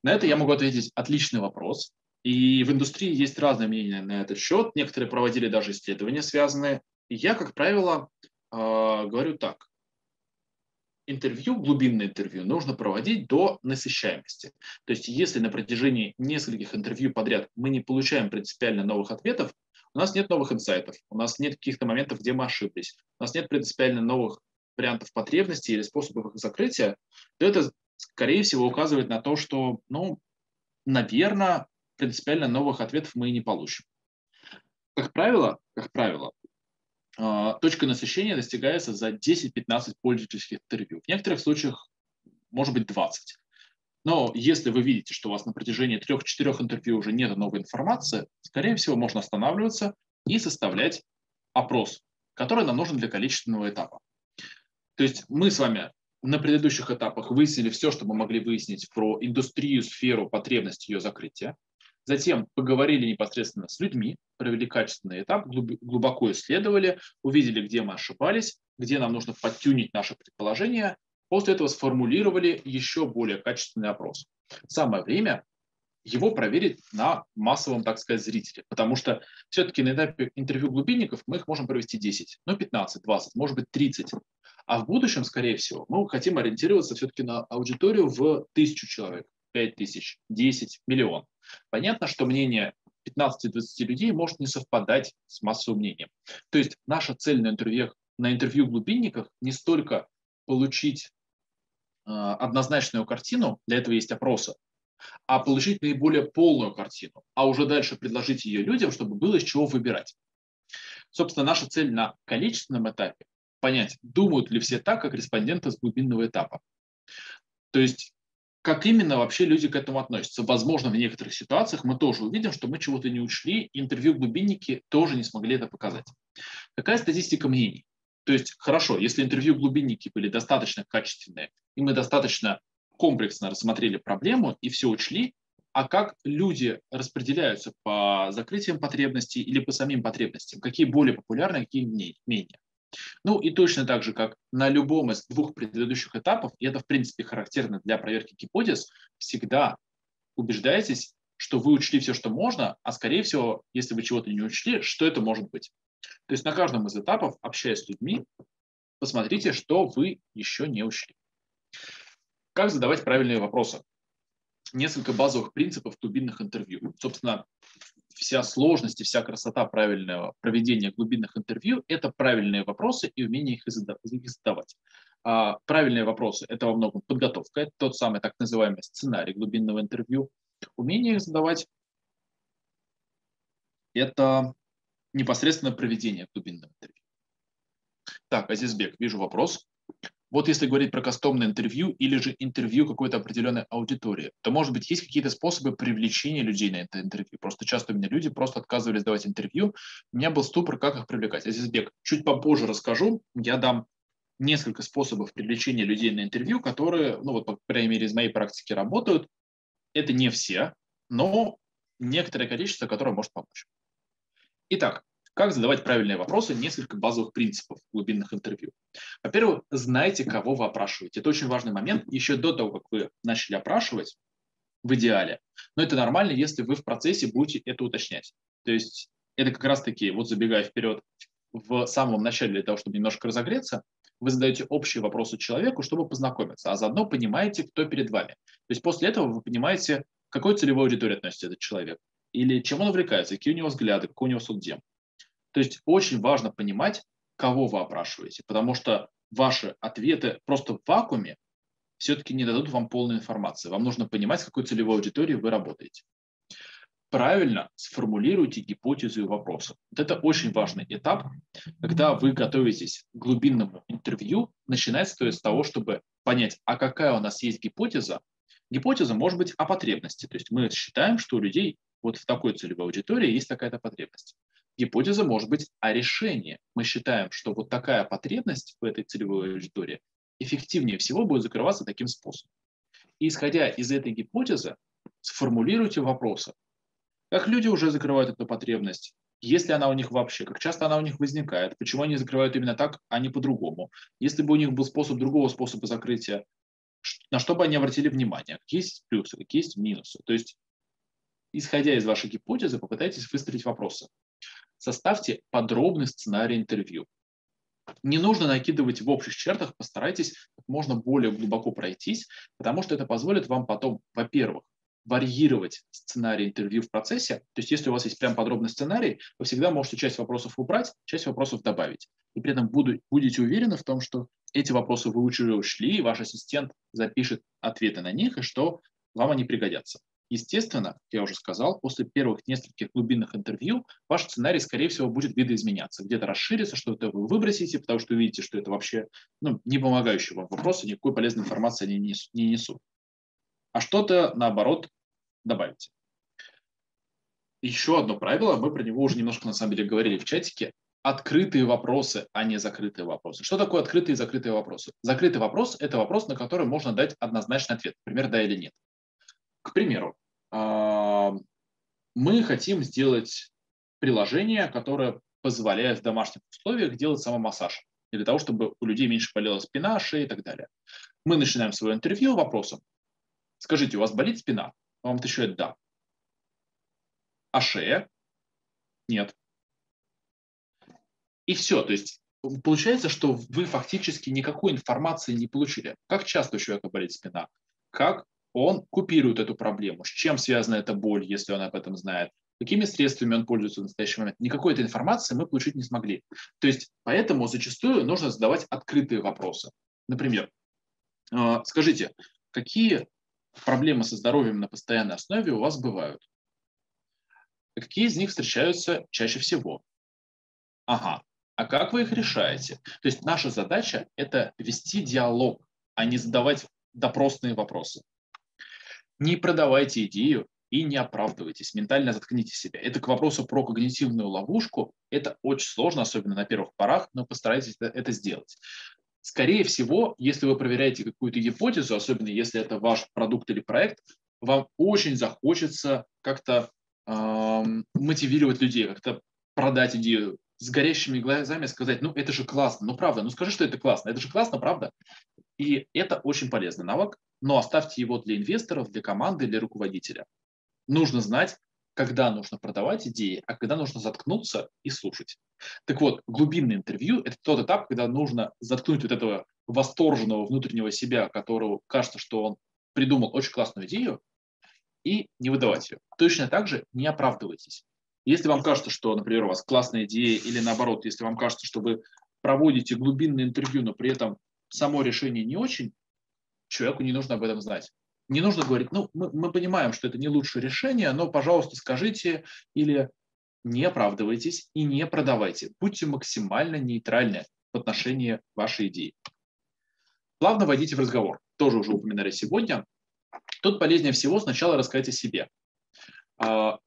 На это я могу ответить отличный вопрос. И в индустрии есть разные мнения на этот счет. Некоторые проводили даже исследования, связанные. И я, как правило, э, говорю так. Интервью, глубинное интервью нужно проводить до насыщаемости. То есть если на протяжении нескольких интервью подряд мы не получаем принципиально новых ответов, у нас нет новых инсайтов, у нас нет каких-то моментов, где мы ошиблись, у нас нет принципиально новых вариантов потребностей или способов их закрытия, то это, скорее всего, указывает на то, что, ну, наверное, принципиально новых ответов мы и не получим. Как правило, как правило, точка насыщения достигается за десять-пятнадцать пользовательских интервью. В некоторых случаях, может быть, двадцать. Но если вы видите, что у вас на протяжении трёх-четырёх интервью уже нет новой информации, скорее всего, можно останавливаться и составлять опрос, который нам нужен для количественного этапа. То есть мы с вами на предыдущих этапах выяснили все, что мы могли выяснить про индустрию, сферу, потребность ее закрытия. Затем поговорили непосредственно с людьми, провели качественный этап, глубоко исследовали, увидели, где мы ошибались, где нам нужно подтюнить наши предположения. После этого сформулировали еще более качественный опрос. Самое время его проверить на массовом, так сказать, зрителе, потому что все-таки на этапе интервью глубинников мы их можем провести десять, ну пятнадцать, двадцать, может быть тридцать. А в будущем, скорее всего, мы хотим ориентироваться все-таки на аудиторию в тысячу человек, пять тысяч, десять, миллион. Понятно, что мнение пятнадцати-двадцати людей может не совпадать с массовым мнением. То есть наша цель на интервью, на интервью глубинниках не столько получить э, однозначную картину, для этого есть опросы, а получить наиболее полную картину, а уже дальше предложить ее людям, чтобы было из чего выбирать. Собственно, наша цель на количественном этапе – понять, думают ли все так, как респонденты с глубинного этапа. То есть как именно вообще люди к этому относятся. Возможно, в некоторых ситуациях мы тоже увидим, что мы чего-то не учли, интервью глубинники тоже не смогли это показать. Какая статистика мнений? То есть, хорошо, если интервью глубинники были достаточно качественные, и мы достаточно комплексно рассмотрели проблему и все учли, а как люди распределяются по закрытиям потребностей или по самим потребностям? Какие более популярны, какие менее? Ну и точно так же, как на любом из двух предыдущих этапов, и это в принципе характерно для проверки гипотез, всегда убеждайтесь, что вы учли все, что можно, а скорее всего, если вы чего-то не учли, что это может быть. То есть на каждом из этапов, общаясь с людьми, посмотрите, что вы еще не учли. Как задавать правильные вопросы? Несколько базовых принципов глубинных интервью. Собственно, вся сложность и вся красота правильного проведения глубинных интервью – это правильные вопросы и умение их задавать. А правильные вопросы – это во многом подготовка, это тот самый так называемый сценарий глубинного интервью. Умение их задавать – это непосредственно проведение глубинного интервью. Так, Азизбек, вижу вопрос. Вот если говорить про кастомное интервью или же интервью какой-то определенной аудитории, то, может быть, есть какие-то способы привлечения людей на это интервью. Просто часто у меня люди просто отказывались давать интервью. У меня был ступор, как их привлекать. Азизбек, чуть попозже расскажу. Я дам несколько способов привлечения людей на интервью, которые, ну вот, по крайней мере, из моей практики работают. Это не все, но некоторое количество, которое может помочь. Итак. Как задавать правильные вопросы? Несколько базовых принципов глубинных интервью. Во-первых, знайте, кого вы опрашиваете. Это очень важный момент. Еще до того, как вы начали опрашивать, в идеале. Но это нормально, если вы в процессе будете это уточнять. То есть это как раз-таки, вот забегая вперед, в самом начале для того, чтобы немножко разогреться, вы задаете общие вопросы человеку, чтобы познакомиться, а заодно понимаете, кто перед вами. То есть после этого вы понимаете, к какой целевой аудитории относится этот человек, или чем он увлекается, какие у него взгляды, какой у него суддем. То есть очень важно понимать, кого вы опрашиваете, потому что ваши ответы просто в вакууме все-таки не дадут вам полной информации. Вам нужно понимать, с какой целевой аудиторией вы работаете. Правильно сформулируйте гипотезу и вопросы. Вот это очень важный этап, когда вы готовитесь к глубинному интервью. Начинать стоит с того, чтобы понять, а какая у нас есть гипотеза. Гипотеза может быть о потребности. То есть мы считаем, что у людей вот в такой целевой аудитории есть такая-то потребность. Гипотеза может быть о решении. Мы считаем, что вот такая потребность в этой целевой аудитории эффективнее всего будет закрываться таким способом. И исходя из этой гипотезы, сформулируйте вопросы. Как люди уже закрывают эту потребность, если она у них вообще, как часто она у них возникает, почему они закрывают именно так, а не по-другому, если бы у них был способ другого способа закрытия, на что бы они обратили внимание, какие есть плюсы, какие есть минусы. То есть, исходя из вашей гипотезы, попытайтесь выстроить вопросы. Составьте подробный сценарий интервью. Не нужно накидывать в общих чертах, постарайтесь как можно более глубоко пройтись, потому что это позволит вам потом, во-первых, варьировать сценарий интервью в процессе. То есть если у вас есть прям подробный сценарий, вы всегда можете часть вопросов убрать, часть вопросов добавить. И при этом буду, будете уверены в том, что эти вопросы вы уже учли, и ваш ассистент запишет ответы на них, и что вам они пригодятся. Естественно, я уже сказал, после первых нескольких глубинных интервью ваш сценарий, скорее всего, будет видоизменяться. Где-то расширится, что-то вы выбросите, потому что увидите, что это вообще ну, не помогающие вам вопросы, никакой полезной информации они не, не несут. А что-то, наоборот, добавите. Еще одно правило, мы про него уже немножко, на самом деле, говорили в чатике. Открытые вопросы, а не закрытые вопросы. Что такое открытые и закрытые вопросы? Закрытый вопрос – это вопрос, на который можно дать однозначный ответ, например, да или нет. К примеру, мы хотим сделать приложение, которое позволяет в домашних условиях делать самомассаж, для того, чтобы у людей меньше болела спина, шея и так далее. Мы начинаем свое интервью вопросом. Скажите, у вас болит спина? Вам отвечают «да». А шея? Нет. И все. То есть получается, что вы фактически никакой информации не получили. Как часто у человека болит спина? Как он купирует эту проблему? С чем связана эта боль, если он об этом знает? Какими средствами он пользуется в настоящий момент? Никакой этой информации мы получить не смогли. То есть поэтому зачастую нужно задавать открытые вопросы. Например, скажите, какие проблемы со здоровьем на постоянной основе у вас бывают? Какие из них встречаются чаще всего? Ага. А как вы их решаете? То есть наша задача – это вести диалог, а не задавать допросные вопросы. Не продавайте идею и не оправдывайтесь, ментально заткните себя. Это к вопросу про когнитивную ловушку. Это очень сложно, особенно на первых порах, но постарайтесь это сделать. Скорее всего, если вы проверяете какую-то гипотезу, особенно если это ваш продукт или проект, вам очень захочется как-то э, мотивировать людей, как-то продать идею с горящими глазами, сказать, ну это же классно, ну правда, ну скажи, что это классно, это же классно, правда? И это очень полезный навык, но оставьте его для инвесторов, для команды, для руководителя. Нужно знать, когда нужно продавать идеи, а когда нужно заткнуться и слушать. Так вот, глубинное интервью – это тот этап, когда нужно заткнуть вот этого восторженного внутреннего себя, которого кажется, что он придумал очень классную идею, и не выдавать ее. Точно так же не оправдывайтесь. Если вам кажется, что, например, у вас классная идея, или наоборот, если вам кажется, что вы проводите глубинное интервью, но при этом само решение не очень, человеку не нужно об этом знать. Не нужно говорить, ну, мы, мы понимаем, что это не лучшее решение, но, пожалуйста, скажите или не оправдывайтесь и не продавайте. Будьте максимально нейтральны в отношении вашей идеи. Плавно войдите в разговор. Тоже уже упоминали сегодня. Тут полезнее всего сначала рассказать о себе.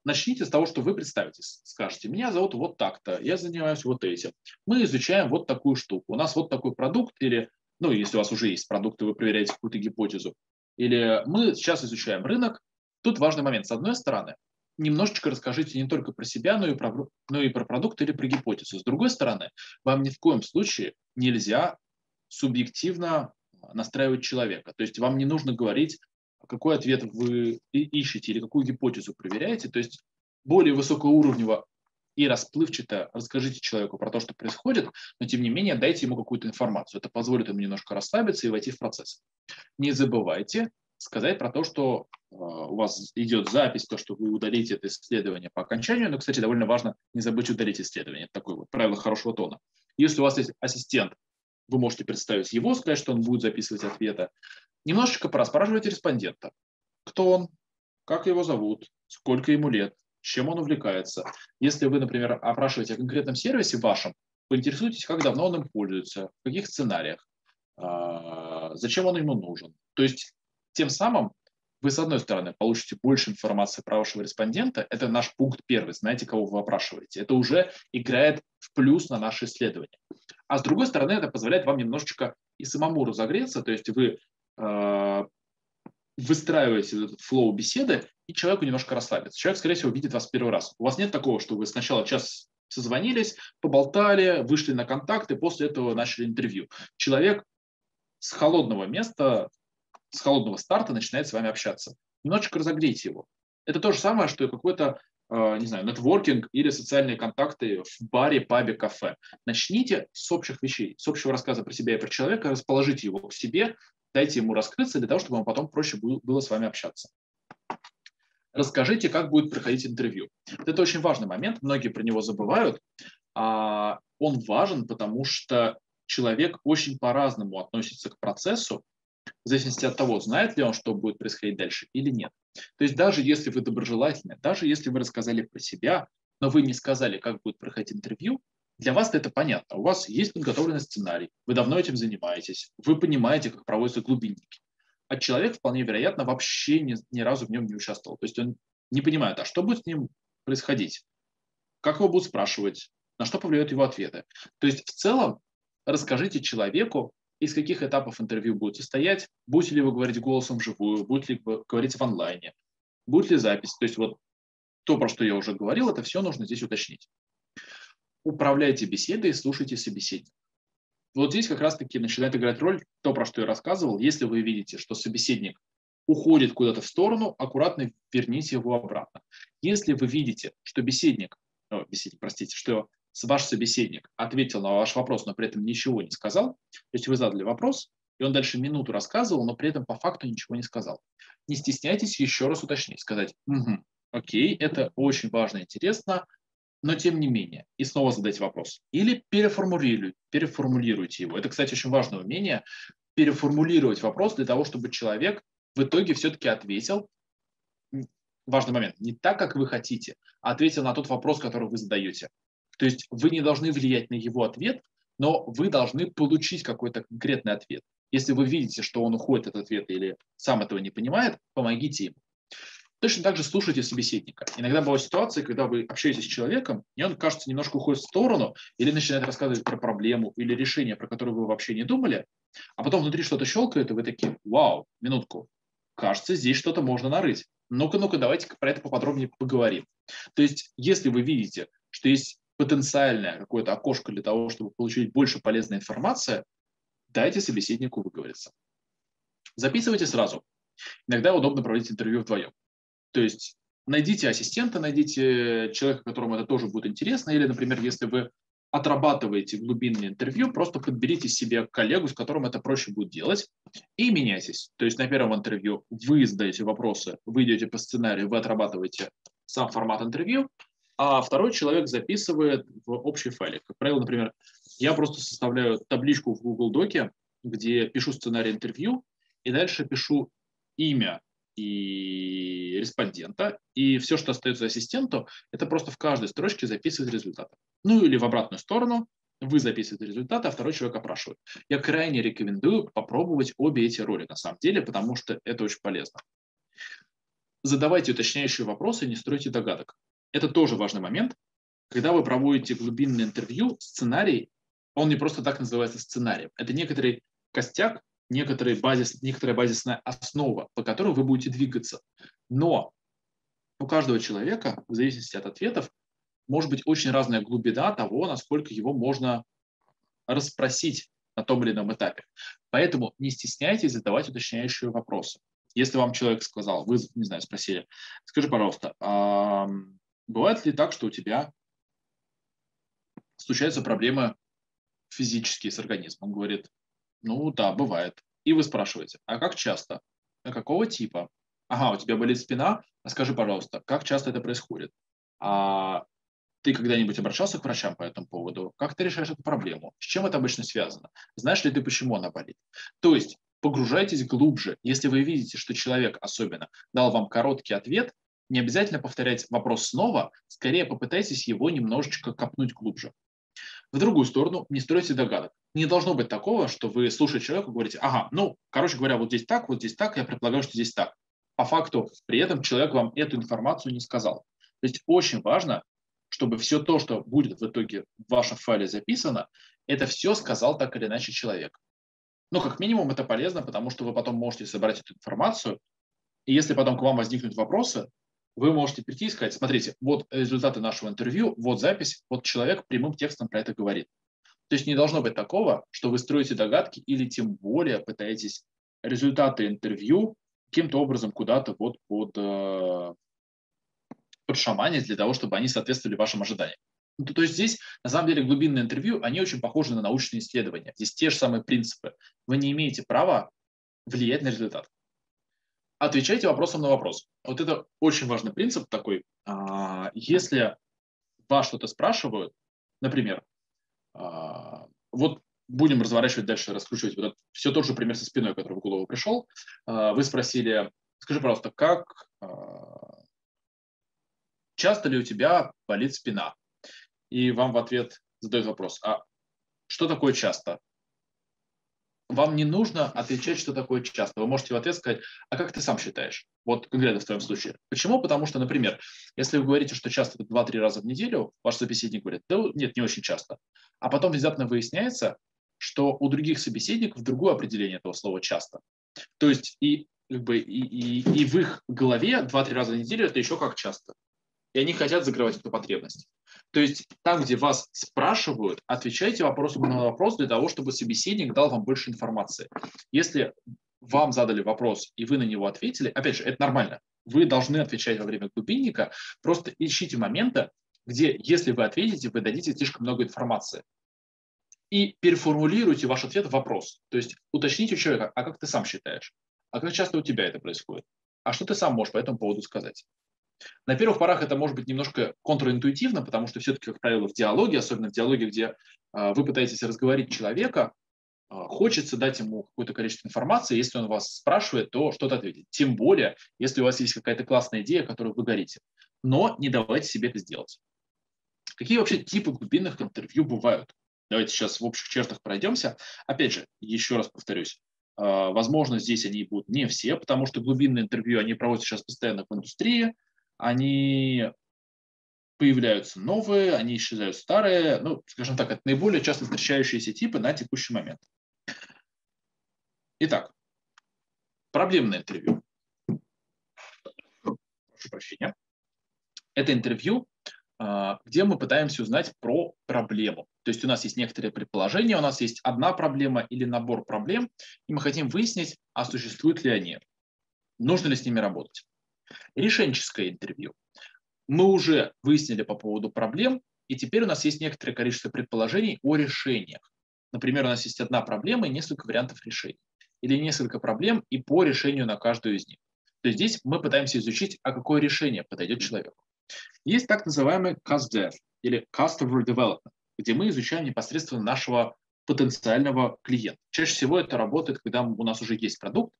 Начните с того, что вы представитесь. Скажете, меня зовут вот так-то, я занимаюсь вот этим. Мы изучаем вот такую штуку. У нас вот такой продукт или, ну, если у вас уже есть продукт, и вы проверяете какую-то гипотезу. Или мы сейчас изучаем рынок. Тут важный момент. С одной стороны, немножечко расскажите не только про себя, но и про, но и про продукт или про гипотезу. С другой стороны, вам ни в коем случае нельзя субъективно настраивать человека. То есть вам не нужно говорить, какой ответ вы ищете или какую гипотезу проверяете. То есть более высокоуровнево и расплывчато расскажите человеку про то, что происходит, но тем не менее дайте ему какую-то информацию. Это позволит ему немножко расслабиться и войти в процесс. Не забывайте сказать про то, что э, у вас идет запись, то, что вы удалите это исследование по окончанию. Но, кстати, довольно важно не забыть удалить исследование. Это такое вот правило хорошего тона. Если у вас есть ассистент, вы можете представить его, сказать, что он будет записывать ответы. Немножечко пораспрашивайте респондента. Кто он, как его зовут, сколько ему лет, чем он увлекается. Если вы, например, опрашиваете о конкретном сервисе вашем, поинтересуйтесь, как давно он им пользуется, в каких сценариях, зачем он ему нужен. То есть тем самым вы, с одной стороны, получите больше информации про вашего респондента. Это наш пункт первый. Знаете, кого вы опрашиваете. Это уже играет в плюс на наше исследование. А с другой стороны, это позволяет вам немножечко и самому разогреться. То есть вы э, выстраиваете этот флоу беседы, и человеку немножко расслабится. Человек, скорее всего, видит вас в первый раз. У вас нет такого, что вы сначала час созвонились, поболтали, вышли на контакт, и после этого начали интервью. Человек с холодного места... с холодного старта начинает с вами общаться. Немножечко разогрейте его. Это то же самое, что и какой-то, э, не знаю, нетворкинг или социальные контакты в баре, пабе, кафе. Начните с общих вещей, с общего рассказа про себя и про человека, расположите его к себе, дайте ему раскрыться для того, чтобы ему потом проще было с вами общаться. Расскажите, как будет проходить интервью. Это очень важный момент, многие про него забывают. А он важен, потому что человек очень по-разному относится к процессу, в зависимости от того, знает ли он, что будет происходить дальше или нет. То есть даже если вы доброжелательны, даже если вы рассказали про себя, но вы не сказали, как будет проходить интервью, для вас это понятно. У вас есть подготовленный сценарий, вы давно этим занимаетесь, вы понимаете, как проводятся глубинники. А человек, вполне вероятно, вообще ни, ни разу в нем не участвовал. То есть он не понимает, а что будет с ним происходить, как его будут спрашивать, на что повлияют его ответы. То есть в целом расскажите человеку, из каких этапов интервью будет состоять, будете ли вы говорить голосом вживую, будете ли вы говорить в онлайне, будет ли запись. То есть вот то, про что я уже говорил, это все нужно здесь уточнить. Управляйте беседой и слушайте собеседника. Вот здесь как раз-таки начинает играть роль то, про что я рассказывал. Если вы видите, что собеседник уходит куда-то в сторону, аккуратно верните его обратно. Если вы видите, что беседник, о, беседник, простите, что... ваш собеседник ответил на ваш вопрос, но при этом ничего не сказал, то есть вы задали вопрос, и он дальше минуту рассказывал, но при этом по факту ничего не сказал. Не стесняйтесь еще раз уточнить, сказать, угу, окей, это очень важно и интересно, но тем не менее, и снова задать вопрос. Или переформулируйте, переформулируйте его. Это, кстати, очень важное умение, переформулировать вопрос для того, чтобы человек в итоге все-таки ответил, важный момент, не так, как вы хотите, а ответил на тот вопрос, который вы задаете. То есть вы не должны влиять на его ответ, но вы должны получить какой-то конкретный ответ. Если вы видите, что он уходит от ответа или сам этого не понимает, помогите ему. Точно так же слушайте собеседника. Иногда бывают ситуации, когда вы общаетесь с человеком, и он, кажется, немножко уходит в сторону или начинает рассказывать про проблему или решение, про которое вы вообще не думали, а потом внутри что-то щелкает, и вы такие, вау, минутку, кажется, здесь что-то можно нарыть. Ну-ка, ну-ка, давайте-ка про это поподробнее поговорим. То есть если вы видите, что есть потенциальное какое-то окошко для того, чтобы получить больше полезной информации, дайте собеседнику выговориться. Записывайте сразу. Иногда удобно проводить интервью вдвоем. То есть найдите ассистента, найдите человека, которому это тоже будет интересно, или, например, если вы отрабатываете глубинное интервью, просто подберите себе коллегу, с которым это проще будет делать, и меняйтесь. То есть на первом интервью вы задаете вопросы, вы идете по сценарию, вы отрабатываете сам формат интервью, а второй человек записывает в общий файлик. Как правило, например, я просто составляю табличку в Google Доке, где пишу сценарий интервью, и дальше пишу имя и респондента, и все, что остается ассистенту, это просто в каждой строчке записывать результаты. Ну или в обратную сторону, вы записываете результаты, а второй человек опрашивает. Я крайне рекомендую попробовать обе эти роли на самом деле, потому что это очень полезно. Задавайте уточняющие вопросы, не стройте догадок. Это тоже важный момент. Когда вы проводите глубинное интервью, сценарий, он не просто так называется сценарием. Это некоторый костяк, некоторый базис, некоторая базисная основа, по которой вы будете двигаться. Но у каждого человека, в зависимости от ответов, может быть очень разная глубина того, насколько его можно расспросить на том или ином этапе. Поэтому не стесняйтесь задавать уточняющие вопросы. Если вам человек сказал, вы, не знаю, спросили, скажи, пожалуйста, бывает ли так, что у тебя случаются проблемы физические с организмом? Он говорит, ну да, бывает. И вы спрашиваете, а как часто? А какого типа? Ага, у тебя болит спина? А скажи, пожалуйста, как часто это происходит? А ты когда-нибудь обращался к врачам по этому поводу? Как ты решаешь эту проблему? С чем это обычно связано? Знаешь ли ты, почему она болит? То есть погружайтесь глубже. Если вы видите, что человек особенно дал вам короткий ответ, не обязательно повторять вопрос снова, скорее попытайтесь его немножечко копнуть глубже. В другую сторону, не стройте догадок. Не должно быть такого, что вы слушаете человека и говорите, ага, ну, короче говоря, вот здесь так, вот здесь так, я предполагаю, что здесь так. По факту при этом человек вам эту информацию не сказал. То есть очень важно, чтобы все то, что будет в итоге в вашем файле записано, это все сказал так или иначе человек. Но как минимум это полезно, потому что вы потом можете собрать эту информацию, и если потом к вам возникнут вопросы, вы можете прийти и сказать, смотрите, вот результаты нашего интервью, вот запись, вот человек прямым текстом про это говорит. То есть не должно быть такого, что вы строите догадки или тем более пытаетесь результаты интервью каким-то образом куда-то вот под, под шаманить для того, чтобы они соответствовали вашим ожиданиям. То есть здесь, на самом деле, глубинные интервью, они очень похожи на научные исследования. Здесь те же самые принципы. Вы не имеете права влиять на результат. Отвечайте вопросом на вопрос. Вот это очень важный принцип такой. Если вас что-то спрашивают, например, вот будем разворачивать дальше, раскручивать вот этот, все тот же пример со спиной, который в голову пришел. Вы спросили, скажи, пожалуйста, как часто ли у тебя болит спина? И вам в ответ задают вопрос, а что такое часто? Вам не нужно отвечать, что такое часто. Вы можете в ответ сказать, а как ты сам считаешь? Вот конкретно в твоем случае. Почему? Потому что, например, если вы говорите, что часто это два-три раза в неделю, ваш собеседник говорит, да нет, не очень часто. А потом внезапно выясняется, что у других собеседников другое определение этого слова часто. То есть и, как бы, и, и, и в их голове два-три раза в неделю это еще как часто. И они хотят закрывать эту потребность. То есть там, где вас спрашивают, отвечайте вопросом на вопрос для того, чтобы собеседник дал вам больше информации. Если вам задали вопрос, и вы на него ответили, опять же, это нормально. Вы должны отвечать во время глубинника. Просто ищите моменты, где, если вы ответите, вы дадите слишком много информации. И переформулируйте ваш ответ в вопрос. То есть уточните у человека, а как ты сам считаешь? А как часто у тебя это происходит? А что ты сам можешь по этому поводу сказать? На первых порах это может быть немножко контринтуитивно, потому что все-таки, как правило, в диалоге, особенно в диалоге, где э, вы пытаетесь разговорить человека, э, хочется дать ему какое-то количество информации, если он вас спрашивает, то что-то ответить. Тем более, если у вас есть какая-то классная идея, которую вы горите. Но не давайте себе это сделать. Какие вообще типы глубинных интервью бывают? Давайте сейчас в общих чертах пройдемся. Опять же, еще раз повторюсь. Э, возможно, здесь они будут не все, потому что глубинные интервью, они проводятся сейчас постоянно в индустрии. Они появляются новые, они исчезают старые. Ну, скажем так, это наиболее часто встречающиеся типы на текущий момент. Итак, проблемное интервью. Прошу прощения. Это интервью, где мы пытаемся узнать про проблему. То есть у нас есть некоторые предположения, у нас есть одна проблема или набор проблем, и мы хотим выяснить, а существуют ли они, нужно ли с ними работать. Решенческое интервью. Мы уже выяснили по поводу проблем, и теперь у нас есть некоторое количество предположений о решениях. Например, у нас есть одна проблема и несколько вариантов решений. Или несколько проблем и по решению на каждую из них. То есть здесь мы пытаемся изучить, а какое решение подойдет человеку. Есть так называемый CastDev или Customer Development, где мы изучаем непосредственно нашего потенциального клиента. Чаще всего это работает, когда у нас уже есть продукт,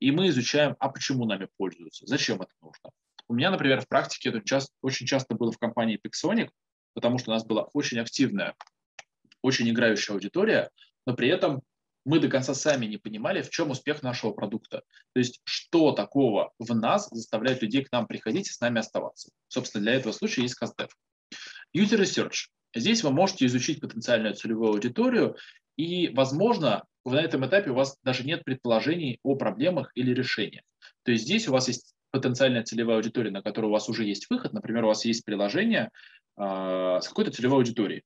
и мы изучаем, а почему нами пользуются, зачем это нужно. У меня, например, в практике это часто, очень часто было в компании Pixonic, потому что у нас была очень активная, очень играющая аудитория, но при этом мы до конца сами не понимали, в чем успех нашего продукта. То есть что такого в нас заставляет людей к нам приходить и с нами оставаться. Собственно, для этого случая есть CastDev. User Research. Здесь вы можете изучить потенциальную целевую аудиторию, и, возможно, на этом этапе у вас даже нет предположений о проблемах или решениях. То есть здесь у вас есть потенциальная целевая аудитория, на которую у вас уже есть выход. Например, у вас есть приложение э, с какой-то целевой аудиторией,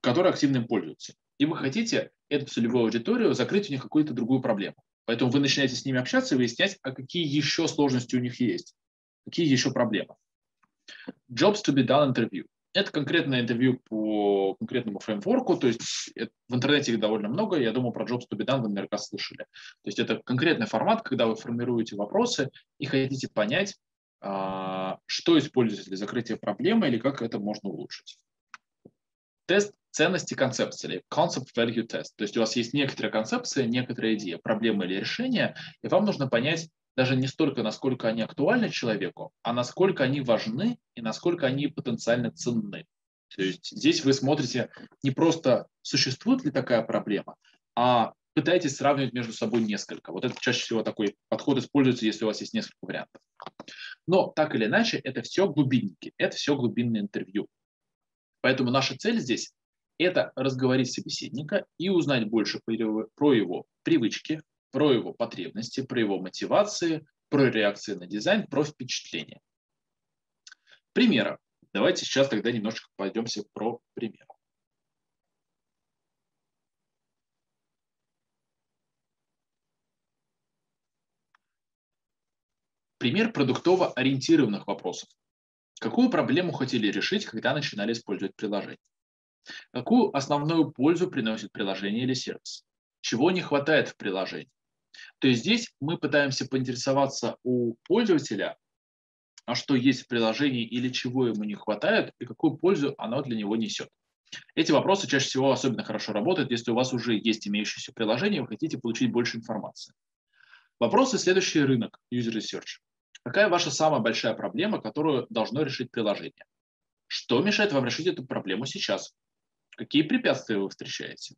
которая активно им пользуется. И вы хотите эту целевую аудиторию закрыть у них какую-то другую проблему. Поэтому вы начинаете с ними общаться и выяснять, а какие еще сложности у них есть, какие еще проблемы. Jobs to be done interview. Это конкретное интервью по конкретному фреймворку, то есть в интернете их довольно много, я думаю, про Jobs to be done вы наверняка слышали. То есть это конкретный формат, когда вы формируете вопросы и хотите понять, что используется для закрытия проблемы или как это можно улучшить. Тест ценности концепции, concept value test. То есть у вас есть некоторая концепция, некоторая идея, проблема или решение, и вам нужно понять даже не столько, насколько они актуальны человеку, а насколько они важны и насколько они потенциально ценны. То есть здесь вы смотрите не просто, существует ли такая проблема, а пытаетесь сравнивать между собой несколько. Вот это чаще всего такой подход используется, если у вас есть несколько вариантов. Но так или иначе, это все глубинники, это все глубинное интервью. Поэтому наша цель здесь – это разговорить собеседника и узнать больше про его привычки, про его потребности, про его мотивации, про реакции на дизайн, про впечатления. Примеры. Давайте сейчас тогда немножечко пойдемся про примеры. Пример продуктово-ориентированных вопросов. Какую проблему хотели решить, когда начинали использовать приложение? Какую основную пользу приносит приложение или сервис? Чего не хватает в приложении? То есть здесь мы пытаемся поинтересоваться у пользователя, а что есть в приложении или чего ему не хватает, и какую пользу оно для него несет. Эти вопросы чаще всего особенно хорошо работают, если у вас уже есть имеющееся приложение, и вы хотите получить больше информации. Вопросы следующий рынок, user research. Какая ваша самая большая проблема, которую должно решить приложение? Что мешает вам решить эту проблему сейчас? Какие препятствия вы встречаете?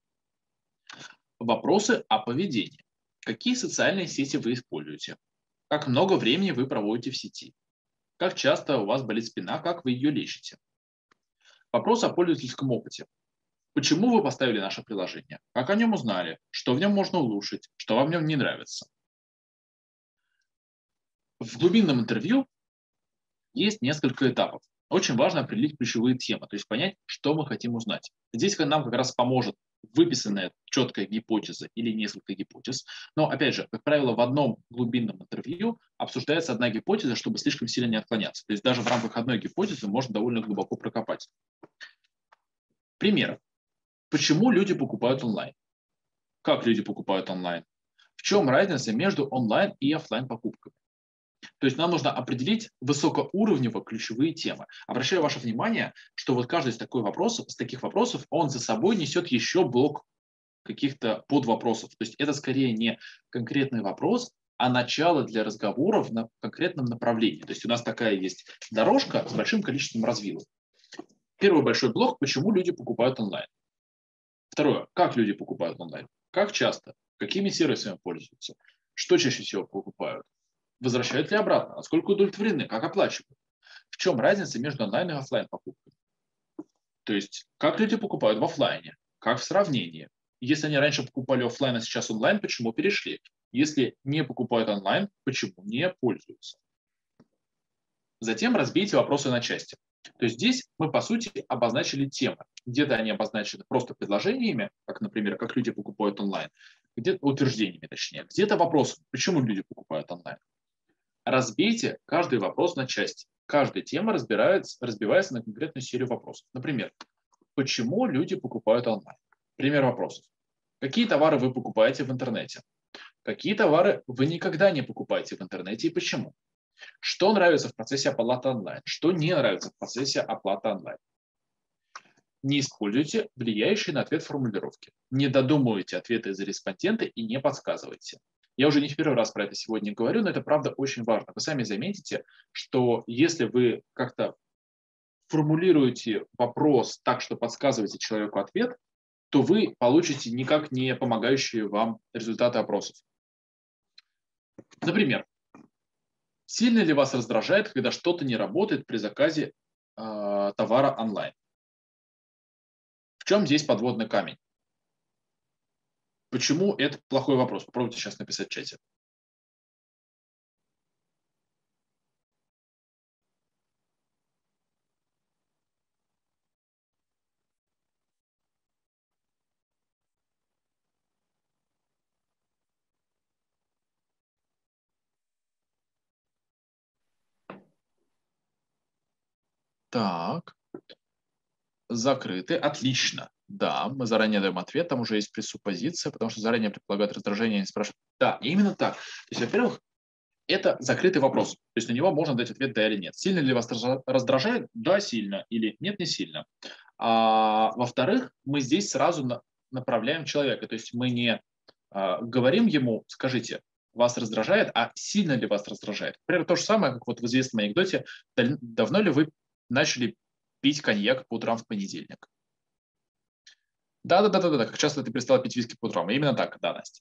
Вопросы о поведении. Какие социальные сети вы используете? Как много времени вы проводите в сети? Как часто у вас болит спина? Как вы ее лечите? Вопрос о пользовательском опыте. Почему вы поставили наше приложение? Как о нем узнали? Что в нем можно улучшить? Что вам в нем не нравится? В глубинном интервью есть несколько этапов. Очень важно определить ключевые темы, то есть понять, что мы хотим узнать. Здесь нам как раз поможет выписанная четкая гипотеза или несколько гипотез. Но, опять же, как правило, в одном глубинном интервью обсуждается одна гипотеза, чтобы слишком сильно не отклоняться. То есть даже в рамках одной гипотезы можно довольно глубоко прокопать. Пример. Почему люди покупают онлайн? Как люди покупают онлайн? В чем разница между онлайн и офлайн покупками? То есть нам нужно определить высокоуровнево ключевые темы. Обращаю ваше внимание, что вот каждый из таких вопросов, из таких вопросов, он за собой несет еще блок каких-то подвопросов. То есть это скорее не конкретный вопрос, а начало для разговоров на конкретном направлении. То есть у нас такая есть дорожка с большим количеством развилок. Первый большой блок – почему люди покупают онлайн. Второе – как люди покупают онлайн. Как часто, какими сервисами пользуются, что чаще всего покупают. Возвращают ли обратно? Насколько удовлетворены? Как оплачивают? В чем разница между онлайн и офлайн покупками? То есть, как люди покупают в офлайне? Как в сравнении? Если они раньше покупали офлайн, а сейчас онлайн, почему перешли? Если не покупают онлайн, почему не пользуются? Затем разбейте вопросы на части. То есть здесь мы, по сути, обозначили темы. Где-то они обозначены просто предложениями, как, например, как люди покупают онлайн, где-то утверждениями, точнее, где-то вопросом, почему люди покупают онлайн. Разбейте каждый вопрос на части. Каждая тема разбирается, разбивается на конкретную серию вопросов. Например, почему люди покупают онлайн? Пример вопросов. Какие товары вы покупаете в интернете? Какие товары вы никогда не покупаете в интернете и почему? Что нравится в процессе оплаты онлайн? Что не нравится в процессе оплаты онлайн? Не используйте влияющие на ответ формулировки. Не додумывайте ответы из-за респондента и не подсказывайте. Я уже не в первый раз про это сегодня говорю, но это правда очень важно. Вы сами заметите, что если вы как-то формулируете вопрос так, что подсказываете человеку ответ, то вы получите никак не помогающие вам результаты опросов. Например, сильно ли вас раздражает, когда что-то не работает при заказе э, товара онлайн? В чем здесь подводный камень? Почему это плохой вопрос? Попробуйте сейчас написать в чате. Так. Закрыты. Отлично. Да, мы заранее даем ответ, там уже есть пресуппозиция, потому что заранее предполагают раздражение, они спрашивают. Да, именно так. То есть, во-первых, это закрытый вопрос. То есть на него можно дать ответ «да» или «нет». Сильно ли вас раздражает? Да, сильно. Или нет, не сильно. А, во-вторых, мы здесь сразу на, направляем человека. То есть мы не а, говорим ему «скажите, вас раздражает», а «сильно ли вас раздражает». Например, то же самое, как вот в известном анекдоте: «Давно ли вы начали пить коньяк по утрам в понедельник?» Да-да-да-да, как часто ты перестала пить виски по утрам? Именно так, да, Настя.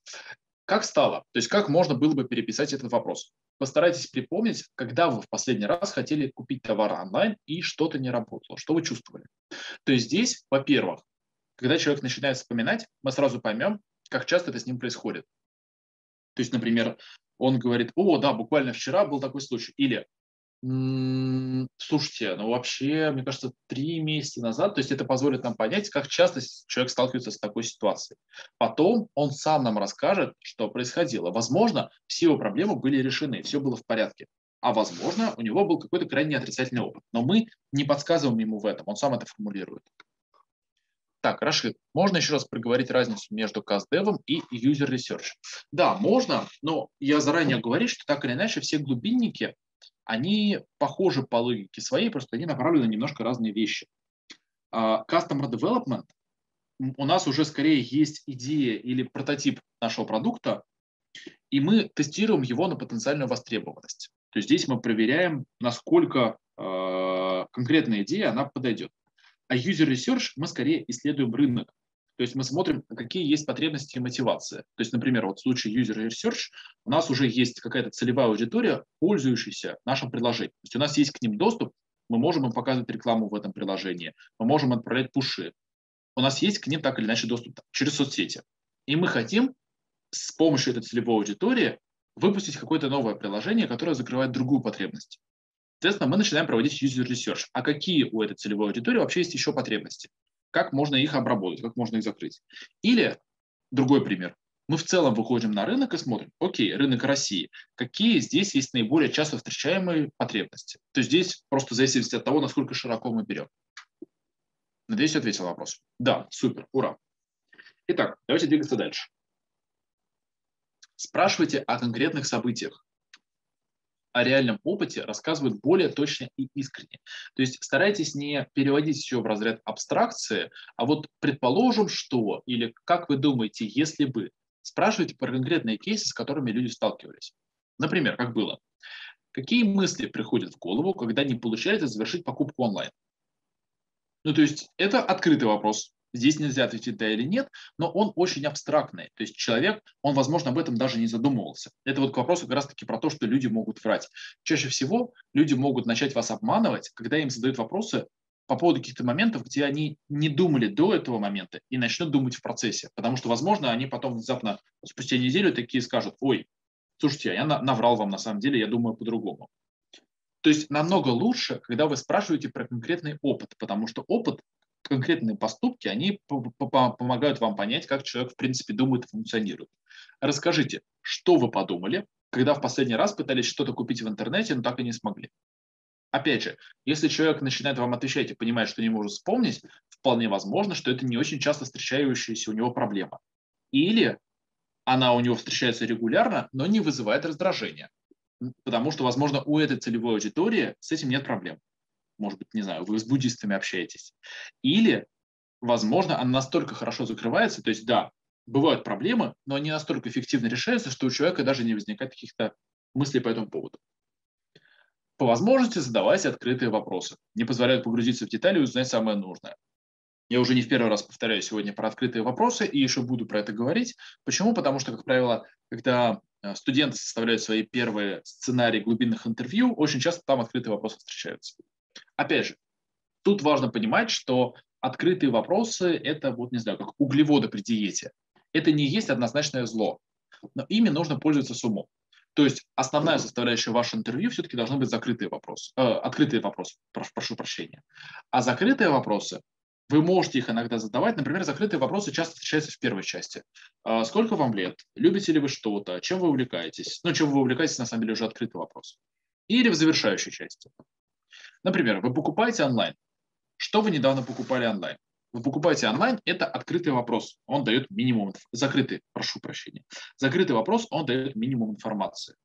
Как стало? То есть как можно было бы переписать этот вопрос? Постарайтесь припомнить, когда вы в последний раз хотели купить товар онлайн и что-то не работало, что вы чувствовали. То есть здесь, во-первых, когда человек начинает вспоминать, мы сразу поймем, как часто это с ним происходит. То есть, например, он говорит: «О, да, буквально вчера был такой случай». Или: «Слушайте, ну вообще, мне кажется, три месяца назад». То есть это позволит нам понять, как часто человек сталкивается с такой ситуацией. Потом он сам нам расскажет, что происходило. Возможно, все его проблемы были решены, все было в порядке. А возможно, у него был какой-то крайне отрицательный опыт. Но мы не подсказываем ему в этом, он сам это формулирует. Так, Рашид, можно еще раз проговорить разницу между каздевом и юзер-ресерчем? Да, можно, но я заранее говорю, что так или иначе все глубинники, они похожи по логике своей, просто они направлены на немножко разные вещи. Uh, customer development. У нас уже скорее есть идея или прототип нашего продукта, и мы тестируем его на потенциальную востребованность. То есть здесь мы проверяем, насколько uh, конкретная идея, она подойдет. А user research мы скорее исследуем рынок. То есть мы смотрим, какие есть потребности и мотивации. То есть, например, вот в случае user research у нас уже есть какая-то целевая аудитория, пользующаяся нашим приложением. То есть у нас есть к ним доступ, мы можем им показывать рекламу в этом приложении, мы можем отправлять пуши. У нас есть к ним так или иначе доступ через соцсети. И мы хотим с помощью этой целевой аудитории выпустить какое-то новое приложение, которое закрывает другую потребность. Соответственно, мы начинаем проводить user research. А какие у этой целевой аудитории вообще есть еще потребности? Как можно их обработать, как можно их закрыть? Или другой пример. Мы в целом выходим на рынок и смотрим: окей, рынок России, какие здесь есть наиболее часто встречаемые потребности? То есть здесь просто в зависимости от того, насколько широко мы берем. Надеюсь, ответил на вопрос. Да, супер, ура. Итак, давайте двигаться дальше. Спрашивайте о конкретных событиях. О реальном опыте рассказывают более точно и искренне. То есть старайтесь не переводить все в разряд абстракции, а вот предположим, что, или как вы думаете, если бы, спрашивайте про конкретные кейсы, с которыми люди сталкивались. Например, как было? Какие мысли приходят в голову, когда не получается завершить покупку онлайн? Ну, то есть это открытый вопрос. Здесь нельзя ответить «да» или «нет», но он очень абстрактный. То есть человек, он, возможно, об этом даже не задумывался. Это вот к вопросу как раз-таки про то, что люди могут врать. Чаще всего люди могут начать вас обманывать, когда им задают вопросы по поводу каких-то моментов, где они не думали до этого момента и начнут думать в процессе. Потому что, возможно, они потом внезапно, спустя неделю, такие скажут: «Ой, слушайте, я наврал вам на самом деле, я думаю по-другому». То есть намного лучше, когда вы спрашиваете про конкретный опыт, потому что опыт, конкретные поступки, они помогают вам понять, как человек, в принципе, думает и функционирует. Расскажите, что вы подумали, когда в последний раз пытались что-то купить в интернете, но так и не смогли. Опять же, если человек начинает вам отвечать и понимает, что не может вспомнить, вполне возможно, что это не очень часто встречающаяся у него проблема. Или она у него встречается регулярно, но не вызывает раздражения. Потому что, возможно, у этой целевой аудитории с этим нет проблем. Может быть, не знаю, вы с буддистами общаетесь. Или, возможно, она настолько хорошо закрывается, то есть, да, бывают проблемы, но они настолько эффективно решаются, что у человека даже не возникает каких-то мыслей по этому поводу. По возможности задавайте открытые вопросы. Не позволяют погрузиться в детали и узнать самое нужное. Я уже не в первый раз повторяю сегодня про открытые вопросы и еще буду про это говорить. Почему? Потому что, как правило, когда студенты составляют свои первые сценарии глубинных интервью, очень часто там открытые вопросы встречаются. Опять же, тут важно понимать, что открытые вопросы – это, вот не знаю, как углеводы при диете. Это не есть однозначное зло, но ими нужно пользоваться с умом. То есть основная составляющая вашего интервью все-таки должны быть закрытые вопросы, э, открытые вопросы, прошу, прошу прощения. А закрытые вопросы, вы можете их иногда задавать. Например, закрытые вопросы часто встречаются в первой части. Э, сколько вам лет? Любите ли вы что-то? Чем вы увлекаетесь? Ну, чем вы увлекаетесь, на самом деле, уже открытый вопрос. Или в завершающей части. Например, вы покупаете онлайн. Что вы недавно покупали онлайн? Вы покупаете онлайн – это открытый вопрос. Он дает минимум, закрытый, прошу прощения. Закрытый вопрос, он дает минимум информации.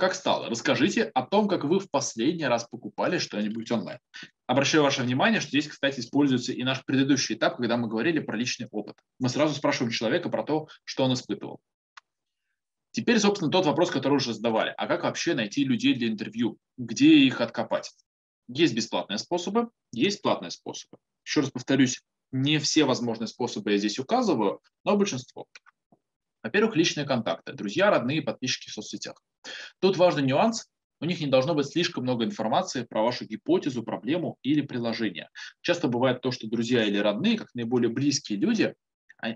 Как стало? Расскажите о том, как вы в последний раз покупали что-нибудь онлайн. Обращаю ваше внимание, что здесь, кстати, используется и наш предыдущий этап, когда мы говорили про личный опыт. Мы сразу спрашиваем человека про то, что он испытывал. Теперь, собственно, тот вопрос, который уже задавали. А как вообще найти людей для интервью? Где их откопать? Есть бесплатные способы, есть платные способы. Еще раз повторюсь, не все возможные способы я здесь указываю, но большинство. Во-первых, личные контакты, друзья, родные, подписчики в соцсетях. Тут важный нюанс, у них не должно быть слишком много информации про вашу гипотезу, проблему или приложение. Часто бывает то, что друзья или родные, как наиболее близкие люди,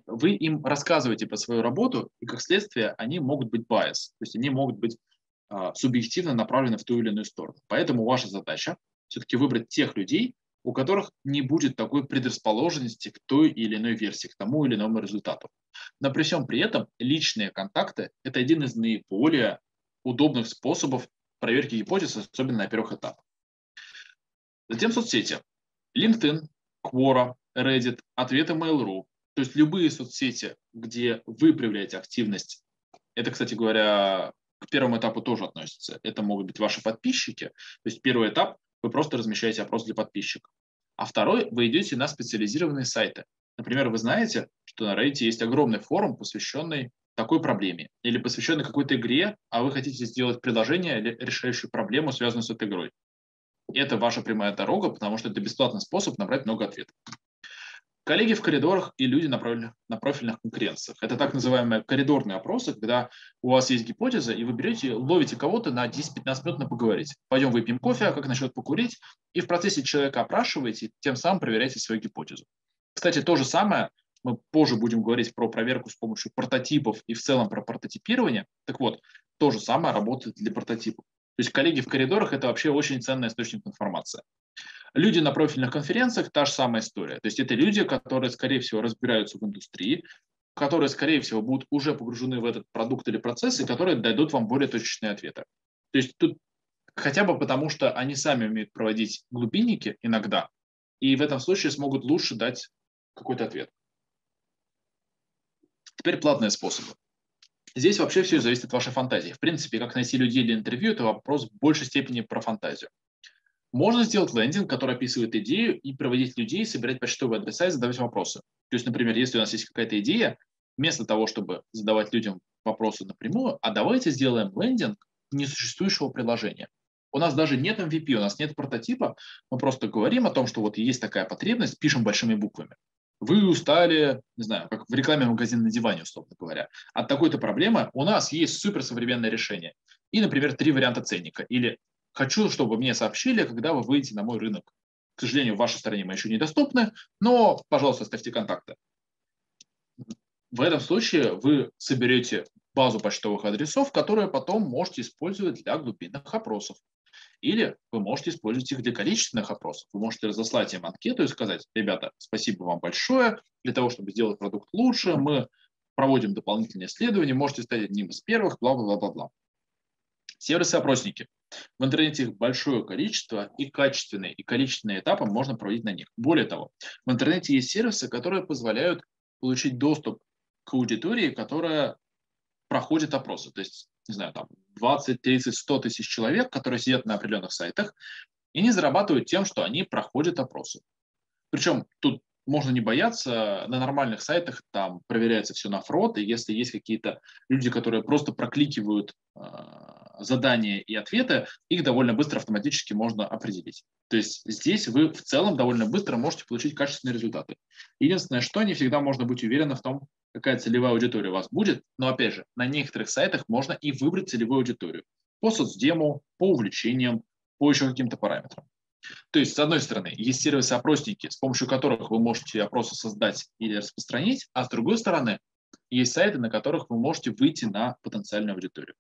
вы им рассказываете про свою работу, и как следствие они могут быть biased, то есть они могут быть а, субъективно направлены в ту или иную сторону. Поэтому ваша задача все-таки выбрать тех людей, у которых не будет такой предрасположенности к той или иной версии, к тому или иному результату. Но при всем при этом личные контакты – это один из наиболее удобных способов проверки гипотез, особенно на первых этапах. Затем соцсети. LinkedIn, Quora, Reddit, ответы Mail.ru. То есть любые соцсети, где вы проявляете активность. Это, кстати говоря, к первому этапу тоже относится. Это могут быть ваши подписчики. То есть первый этап – вы просто размещаете опрос для подписчиков. А второй – вы идете на специализированные сайты. Например, вы знаете, что на Reddit есть огромный форум, посвященный такой проблеме, или посвященный какой-то игре, а вы хотите сделать приложение, решающее проблему, связанную с этой игрой. Это ваша прямая дорога, потому что это бесплатный способ набрать много ответов. Коллеги в коридорах и люди на профильных конкуренциях. Это так называемые коридорные опросы, когда у вас есть гипотеза, и вы берете, ловите кого-то на десять-пятнадцать минут на поговорить. Пойдем выпьем кофе, а как насчет покурить? И в процессе человека опрашиваете, тем самым проверяете свою гипотезу. Кстати, то же самое, мы позже будем говорить про проверку с помощью прототипов и в целом про прототипирование. Так вот, то же самое работает для прототипов. То есть коллеги в коридорах – это вообще очень ценный источник информации. Люди на профильных конференциях – та же самая история. То есть это люди, которые, скорее всего, разбираются в индустрии, которые, скорее всего, будут уже погружены в этот продукт или процесс, и которые дадут вам более точечные ответы. То есть тут хотя бы потому, что они сами умеют проводить глубинники иногда, и в этом случае смогут лучше дать какой-то ответ. Теперь платные способы. Здесь вообще все зависит от вашей фантазии. В принципе, как найти людей для интервью – это вопрос в большей степени про фантазию. Можно сделать лендинг, который описывает идею, и проводить людей, собирать почтовые адреса и задавать вопросы. То есть, например, если у нас есть какая-то идея, вместо того, чтобы задавать людям вопросы напрямую, а давайте сделаем лендинг несуществующего приложения. У нас даже нет эм ви пи, у нас нет прототипа, мы просто говорим о том, что вот есть такая потребность, пишем большими буквами. Вы устали, не знаю, как в рекламе магазина на диване, условно говоря, от такой-то проблемы, у нас есть суперсовременное решение. И, например, три варианта ценника. Или хочу, чтобы мне сообщили, когда вы выйдете на мой рынок. К сожалению, в вашей стране мы еще недоступны, но, пожалуйста, оставьте контакты. В этом случае вы соберете базу почтовых адресов, которые потом можете использовать для глубинных опросов. Или вы можете использовать их для количественных опросов. Вы можете разослать им анкету и сказать: ребята, спасибо вам большое, для того, чтобы сделать продукт лучше, мы проводим дополнительные исследования, можете стать одним из первых, бла-бла-бла-бла-бла. Сервисы-опросники. В интернете их большое количество, и качественные, и количественные этапы можно проводить на них. Более того, в интернете есть сервисы, которые позволяют получить доступ к аудитории, которая проходит опросы. То есть, не знаю, там двадцать, тридцать, сто тысяч человек, которые сидят на определенных сайтах, и не зарабатывают тем, что они проходят опросы. Причем тут можно не бояться, на нормальных сайтах там проверяется все на фрод, и если есть какие-то люди, которые просто прокликивают э, задания и ответы, их довольно быстро автоматически можно определить. То есть здесь вы в целом довольно быстро можете получить качественные результаты. Единственное, что не всегда можно быть уверенным в том, какая целевая аудитория у вас будет, но опять же, на некоторых сайтах можно и выбрать целевую аудиторию по соцдему, по увлечениям, по еще каким-то параметрам. То есть, с одной стороны, есть сервисы-опросники, с помощью которых вы можете опросы создать или распространить, а с другой стороны, есть сайты, на которых вы можете выйти на потенциальную аудиторию.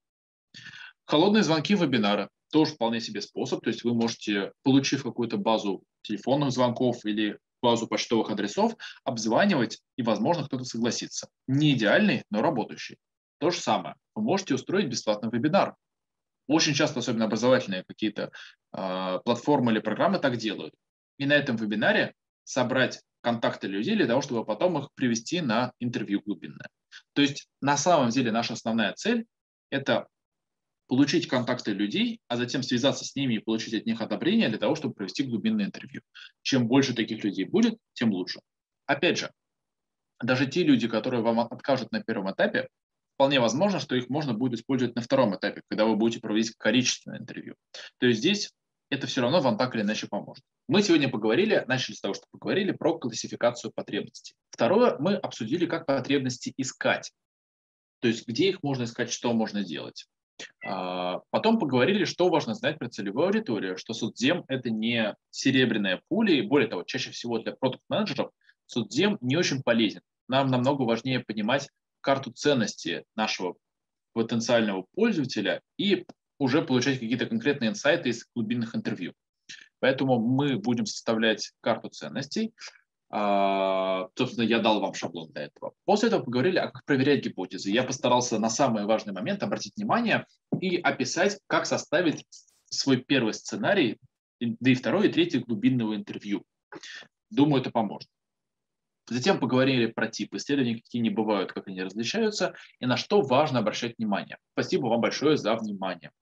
Холодные звонки, вебинары – тоже вполне себе способ, то есть вы можете, получив какую-то базу телефонных звонков или базу почтовых адресов, обзванивать, и, возможно, кто-то согласится. Не идеальный, но работающий. То же самое. Вы можете устроить бесплатный вебинар. Очень часто, особенно образовательные какие-то э, платформы или программы так делают. И на этом вебинаре собрать контакты людей для того, чтобы потом их привести на интервью глубинное. То есть на самом деле наша основная цель – это получить контакты людей, а затем связаться с ними и получить от них одобрение для того, чтобы провести глубинное интервью. Чем больше таких людей будет, тем лучше. Опять же, даже те люди, которые вам откажут на первом этапе, вполне возможно, что их можно будет использовать на втором этапе, когда вы будете проводить количественное интервью. То есть здесь это все равно вам так или иначе поможет. Мы сегодня поговорили, начали с того, что поговорили про классификацию потребностей. Второе, мы обсудили, как потребности искать. То есть где их можно искать, что можно делать. Потом поговорили, что важно знать про целевую аудиторию, что соцдем – это не серебряная пуля, и более того, чаще всего для продакт-менеджеров соцдем не очень полезен. Нам намного важнее понимать карту ценности нашего потенциального пользователя и уже получать какие-то конкретные инсайты из глубинных интервью. Поэтому мы будем составлять карту ценностей. Собственно, я дал вам шаблон для этого. После этого поговорили, как проверять гипотезы. Я постарался на самый важный момент обратить внимание и описать, как составить свой первый сценарий, да и второй, и третий глубинного интервью. Думаю, это поможет. Затем поговорили про типы исследований, какие они бывают, как они различаются и на что важно обращать внимание. Спасибо вам большое за внимание.